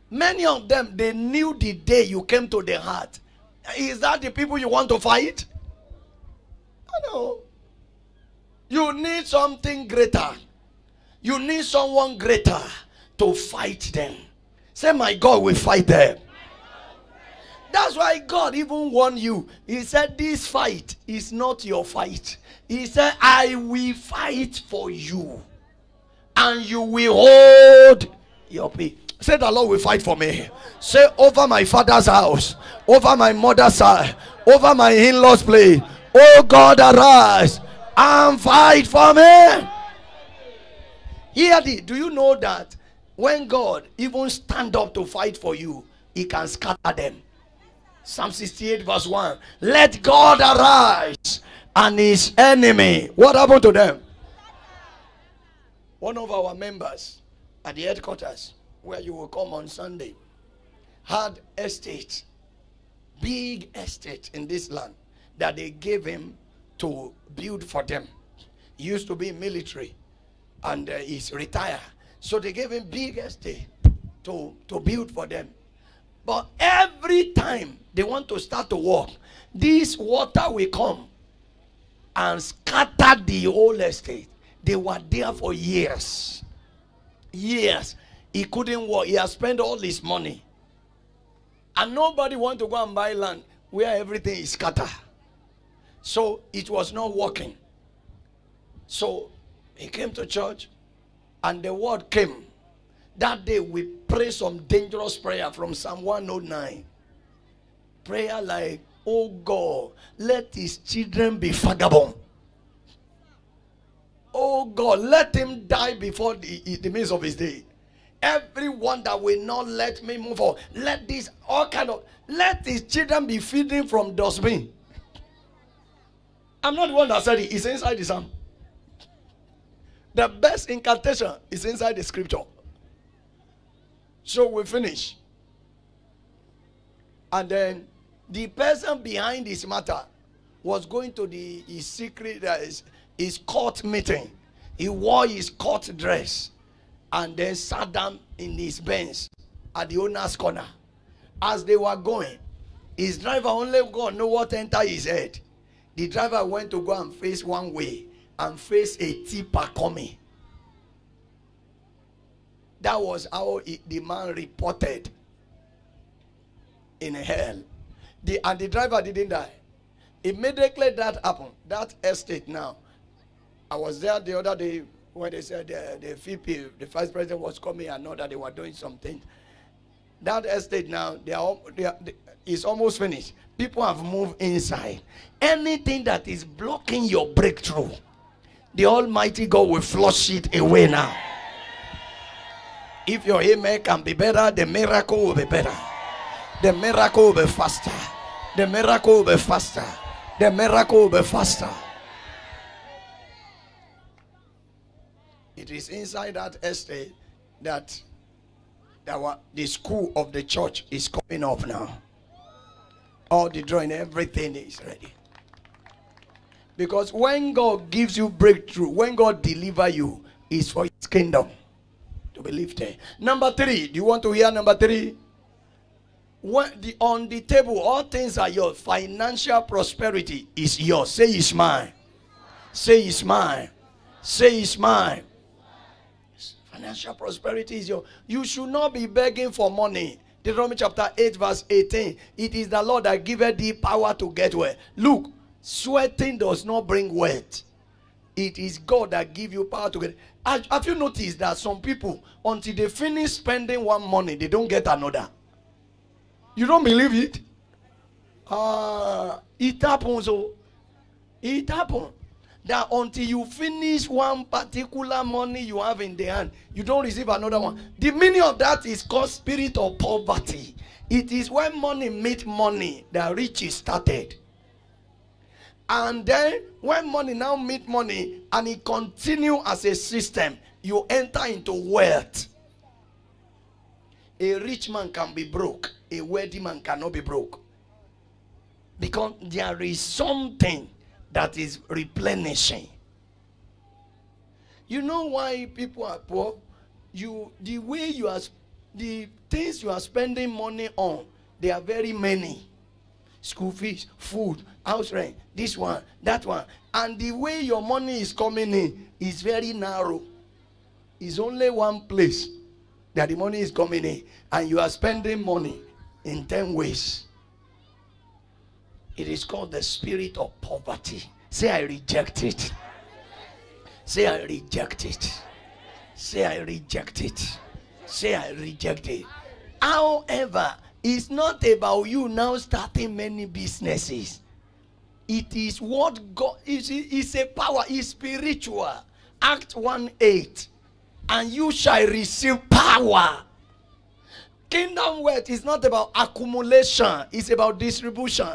Many of them, they knew the day you came to their heart. Is that the people you want to fight? No. You need something greater. You need someone greater to fight them. Say, my God will fight them. That's why God even warned you. He said, this fight is not your fight. He said, I will fight for you. And you will hold your peace. Say, the Lord will fight for me. Say, over my father's house, over my mother's side, over my in-laws' place. Oh God, arise and fight for me. Hear thee. Do you know that when God even stand up to fight for you, he can scatter them? Psalm 68 verse 1. Let God arise and his enemy. What happened to them? One of our members at the headquarters, where you will come on Sunday, had estate, big estate in this land, that they gave him to build for them. He used to be military and he's retired. So they gave him big estate to build for them. But every time they want to start to work, this water will come and scatter the whole estate. They were there for years. Years. He couldn't work. He has spent all his money. And nobody wants to go and buy land where everything is scattered. So it was not working. So he came to church and the word came. That day we prayed some dangerous prayer from Psalm 109. Prayer like, oh God, let his children be vagabond. Oh God, let him die before the means of his day. Everyone that will not let me move on. Let this all kind of, let his children be feeding from dustbin. I'm not the one that said it. It's inside the psalm. The best incantation is inside the scripture. So we finish. And then the person behind this matter was going to his secret, his court meeting. He wore his court dress and then sat down in his bench at the owner's corner. As they were going, his driver only God know what entered his head. The driver went to go and face one way and face a tipper coming. That was how the man reported in hell. And the driver didn't die. Immediately that happened. That estate now. I was there the other day when they said the VP, the vice president was coming and know that they were doing something. That estate now, it's almost finished. People have moved inside. Anything that is blocking your breakthrough, the Almighty God will flush it away now. If your amen can be better, the miracle will be better. The miracle will be faster. The miracle will be faster. The miracle will be faster. It is inside that estate that the school of the church is coming up now. All the drawing, everything is ready. Because when God gives you breakthrough, when God delivers you, it's for his kingdom to be lifted. Number three, do you want to hear number three? On the table, all things are yours. Financial prosperity is yours. Say it's mine. Say it's mine. Say it's mine. Financial prosperity is yours. You should not be begging for money. Deuteronomy chapter 8 verse 18. It is the Lord that giveth thee power to get wealth. Look, sweating does not bring wealth. It is God that gives you power to get. Have you noticed that some people, until they finish spending one money, they don't get another? You don't believe it? It happens. It happens. that until you finish one particular money you have in the hand, you don't receive another one. The meaning of that is called spirit of poverty. It is when money meets money that riches started. And then when money now meets money and it continues as a system, you enter into wealth. A rich man can be broke. A wealthy man cannot be broke. Because there is something that is replenishing. You know why people are poor? The things you are spending money on, they are very many. School fees, food, house rent, this one, that one. And the way your money is coming in is very narrow. It's only one place that the money is coming in, and you are spending money in 10 ways. It is called the spirit of poverty. Say, I reject it. Say, I reject it. Say, I reject it. Say, I reject it. However, it's not about you now starting many businesses. It is what God is a power, is spiritual. Acts 1:8. And you shall receive power. Kingdom wealth is not about accumulation, it's about distribution.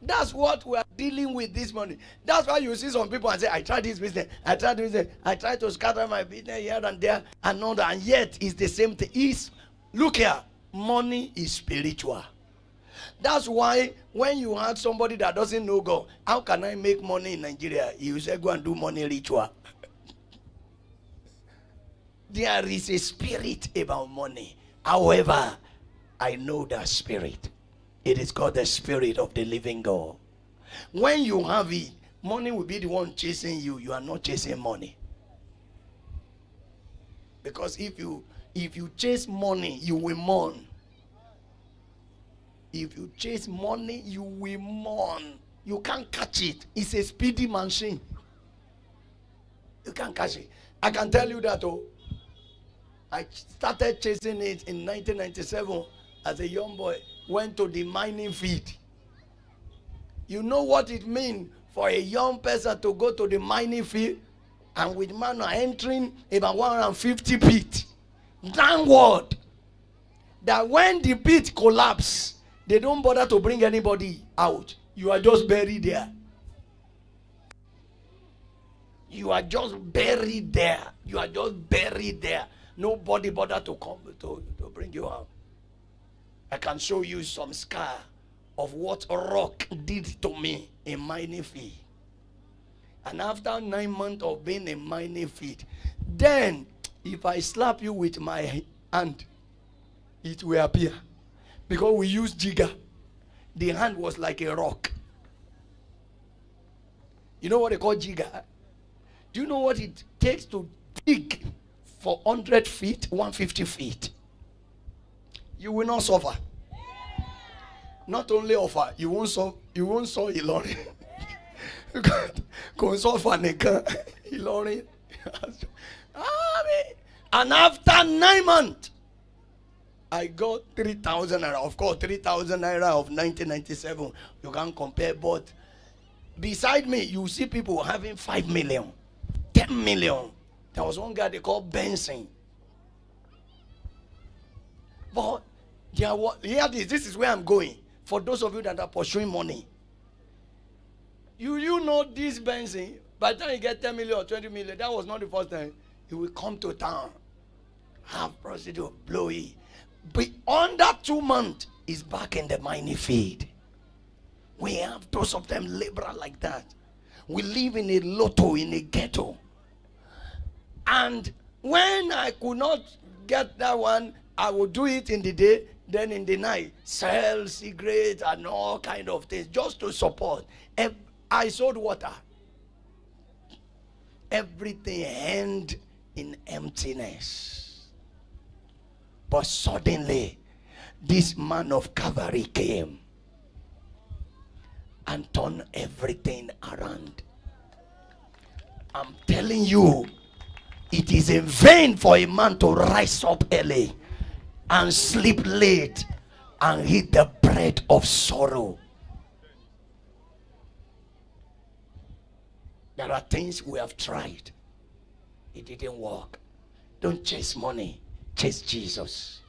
That's what we are dealing with this morning. That's why you see some people and say, I tried this business, I tried this business, I tried to scatter my business here and there and all that, and yet it's the same thing. Look here, money is spiritual. That's why when you have somebody that doesn't know God, how can I make money in Nigeria? You say, go and do money ritual. There is a spirit about money. However, I know that spirit. It is called the spirit of the living God. When you have it, money will be the one chasing you. You are not chasing money. Because if you chase money, you will mourn. If you chase money, you will mourn. You can't catch it. It's a speedy machine. You can't catch it. I can tell you that. Oh, I started chasing it in 1997 as a young boy. Went to the mining field. You know what it means for a young person to go to the mining field, and with man entering about 150 feet downward, that when the pit collapses, they don't bother to bring anybody out. You are just buried there. You are just buried there. You are just buried there. Nobody bother to come to bring you out. I can show you some scar of what a rock did to me in mining field. And after 9 months of being in mining field, then if I slap you with my hand, it will appear. Because we use jigger. The hand was like a rock. You know what they call jigger? Do you know what it takes to dig for 100 feet, 150 feet? You will not suffer. Not only offer, you won't suffer Ilorin. Go suffer Nika Ilorin. And after 9 months, I got 3,000 naira. Of course, 3,000 naira of 1997. You can compare, but beside me, you see people having 5 million, 10 million. There was one guy they called Benson. But yeah, this is where I'm going. For those of you that are pursuing money, you know this Benson, by the time you get 10 million or 20 million, that was not the first time. He will come to town, have prostitute, blow it. But under 2 months, he's back in the mining field. We have those of them labor like that. We live in a lotto, in a ghetto. And when I could not get that one, I would do it in the day, then in the night, sell cigarettes and all kind of things just to support. I sold water. Everything ended in emptiness. But suddenly, this man of Calvary came and turned everything around. I'm telling you, it is in vain for a man to rise up early and sleep late and eat the bread of sorrow. There are things we have tried. It didn't work. Don't chase money. Chase Jesus.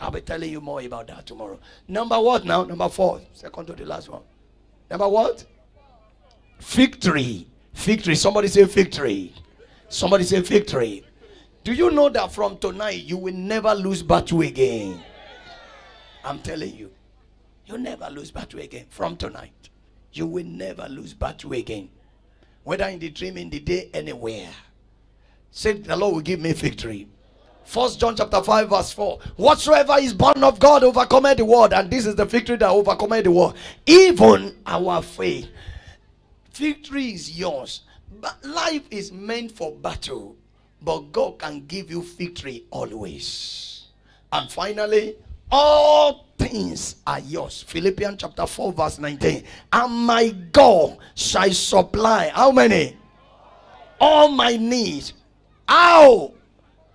I'll be telling you more about that tomorrow. Number what now? Number four. Second to the last one. Number what? Victory. Victory. Somebody say victory. Somebody say victory. Do you know that from tonight you will never lose battle again? I'm telling you. You'll never lose battle again. From tonight. You will never lose battle again. Whether in the dream, in the day, anywhere. Say the Lord will give me victory. First John chapter 5 verse 4. Whatsoever is born of God overcometh the world. And this is the victory that overcometh the world. Even our faith. Victory is yours. But life is meant for battle. But God can give you victory always. And finally, all things are yours. Philippians chapter 4 verse 19. And my God shall supply. How many? All my needs. How?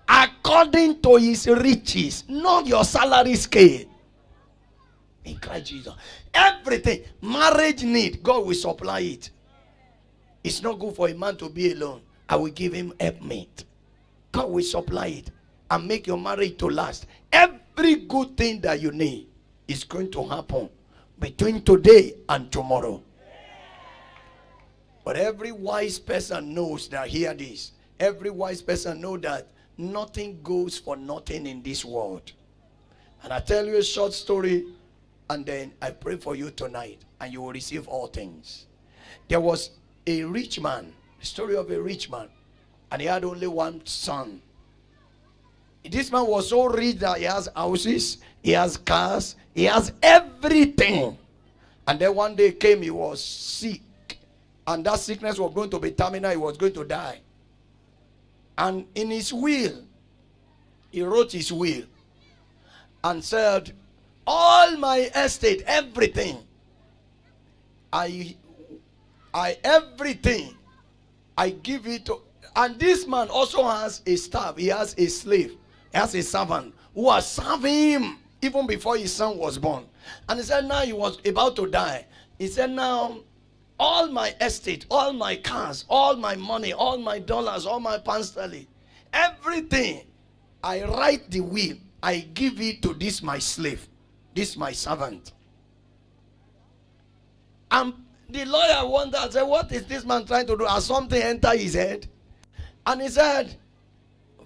According to his riches. Not your salary scale. In Christ Jesus. Everything. Marriage need. God will supply it. It's not good for a man to be alone. I will give him helpmate. God will supply it. And make your marriage to last. Every good thing that you need is going to happen between today and tomorrow. But every wise person knows that, hear this, every wise person knows that nothing goes for nothing in this world. And I tell you a short story, and then I pray for you tonight, and you will receive all things. There was a rich man, the story of a rich man, and he had only one son. This man was so rich that he has houses, he has cars, he has everything. And then one day came, he was sick. And that sickness was going to be terminal. He was going to die. And in his will, he wrote his will and said, all my estate, everything, everything, I give it to. And this man also has a staff. He has a slave. He has a servant who was serving him even before his son was born. And he said, now he was about to die. He said, now, all my estate, all my cars, all my money, all my dollars, all my pound sterling, everything, I write the will, I give it to this my slave, this my servant. And the lawyer wondered, said, what is this man trying to do? Has something entered his head? And he said,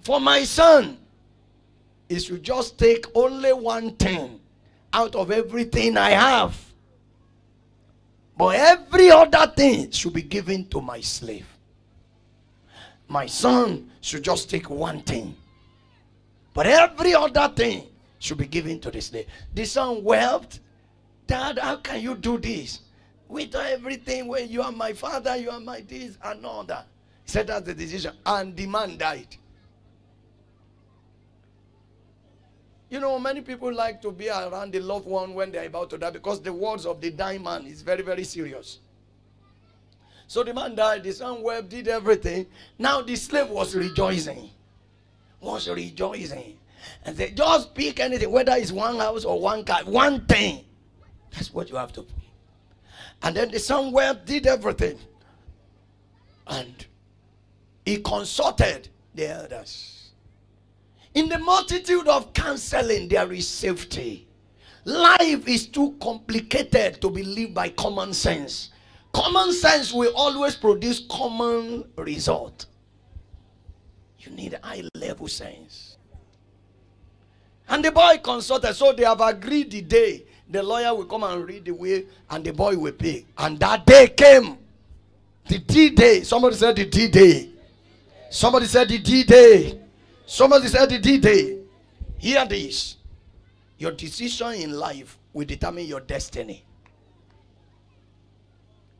for my son, he should just take only one thing out of everything I have. But every other thing should be given to my slave. My son should just take one thing. But every other thing should be given to the slave. The son wept. Dad, how can you do this? With everything, when you are my father, you are my this and all that. He said that's the decision. And the man died. You know, many people like to be around the loved one when they're about to die because the words of the dying man is very, very serious. So the man died, the son wept, did everything. Now the slave was rejoicing. Was rejoicing. And they just pick anything, whether it's one house or one car, one thing. That's what you have to pick. And then the son wept, did everything. And he consulted the elders. In the multitude of counseling, there is safety. Life is too complicated to be lived by common sense. Common sense will always produce common result. You need high-level sense. And the boy consulted, so they have agreed the day. The lawyer will come and read the will, and the boy will pay. And that day came. The D-Day. Somebody said the D-Day. Somebody said the D-Day. Somebody said the D-Day. Hear this. Your decision in life will determine your destiny.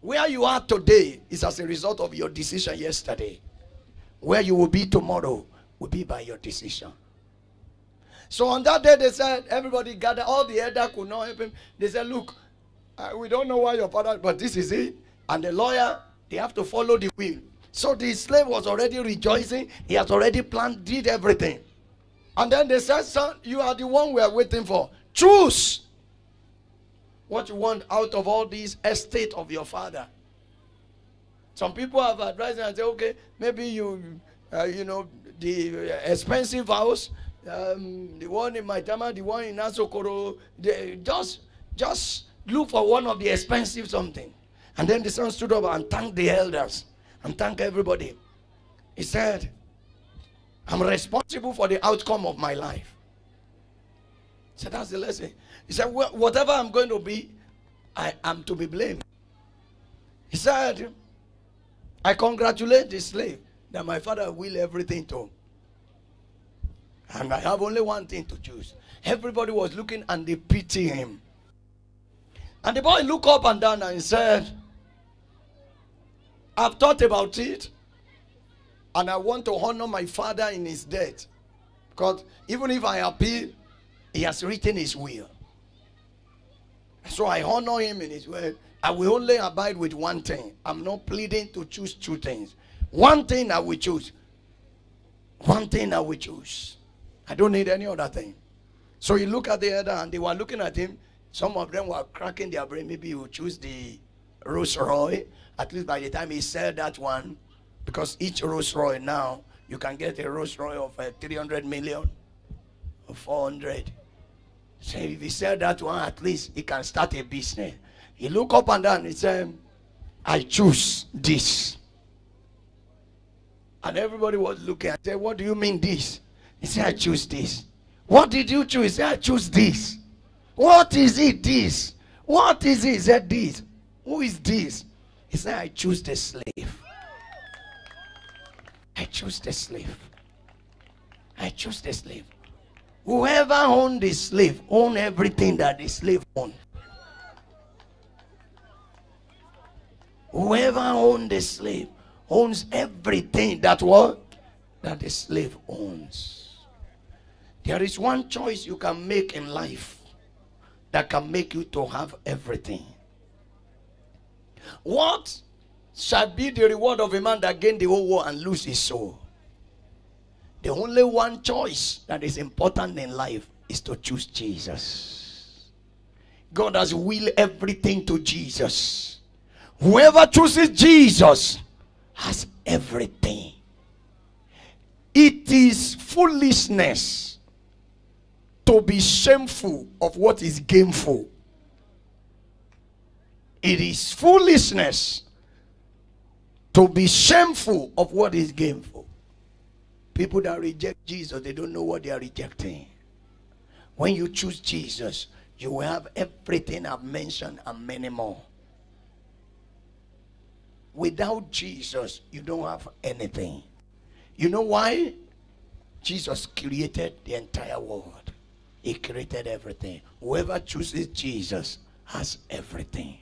Where you are today is as a result of your decision yesterday. Where you will be tomorrow will be by your decision. So on that day they said, everybody gathered, all the elder could not help him. They said, look, we don't know why your father, but this is it. And the lawyer, they have to follow the will. So the slave was already rejoicing. He has already planned, did everything. And then they said, son, you are the one we are waiting for. Choose what you want out of all this estate of your father. Some people have advised and say, okay, maybe you, you know, the expensive house, the one in Maitama, the one in Asokoro, just look for one of the expensive something. And then the son stood up and thanked the elders and thanked everybody. He said, I'm responsible for the outcome of my life. So that's the lesson. He said, whatever I'm going to be, I am to be blamed. He said, I congratulate the slave that my father will everything to him. And I have only one thing to choose. Everybody was looking and they pity him. And the boy looked up and down and said, I've thought about it. And I want to honor my father in his death. Because even if I appeal, he has written his will. So I honor him in his will. I will only abide with one thing. I'm not pleading to choose two things. One thing I will choose. One thing I will choose. I don't need any other thing. So you look at the other and they were looking at him. Some of them were cracking their brain. Maybe he will choose the Rolls Royce. At least by the time he sell that one. Because each Rolls Royce now, you can get a Rolls Royce of 300 million or 400. So if he sell that one, at least he can start a business. He look up and down. He said, I choose this. And everybody was looking. I said, what do you mean this? He said, I choose this. What did you choose? He said, I choose this. What is it, this? What is it? He said, this. Who is this? He said, I choose the slave. I choose the slave. I choose the slave. Whoever owned the slave, owned everything that the slave owned. Whoever owned the slave owns everything that what? That the slave owns. There is one choice you can make in life that can make you to have everything. What shall be the reward of a man that gain the whole world and lose his soul? The only one choice that is important in life is to choose Jesus. God has willed everything to Jesus. Whoever chooses Jesus has everything. It is foolishness to be shameful of what is gainful. It is foolishness to be shameful of what is gainful. People that reject Jesus, they don't know what they are rejecting. When you choose Jesus, you will have everything I've mentioned and many more. Without Jesus, you don't have anything. You know why? Jesus created the entire world. He created everything. Whoever chooses Jesus has everything.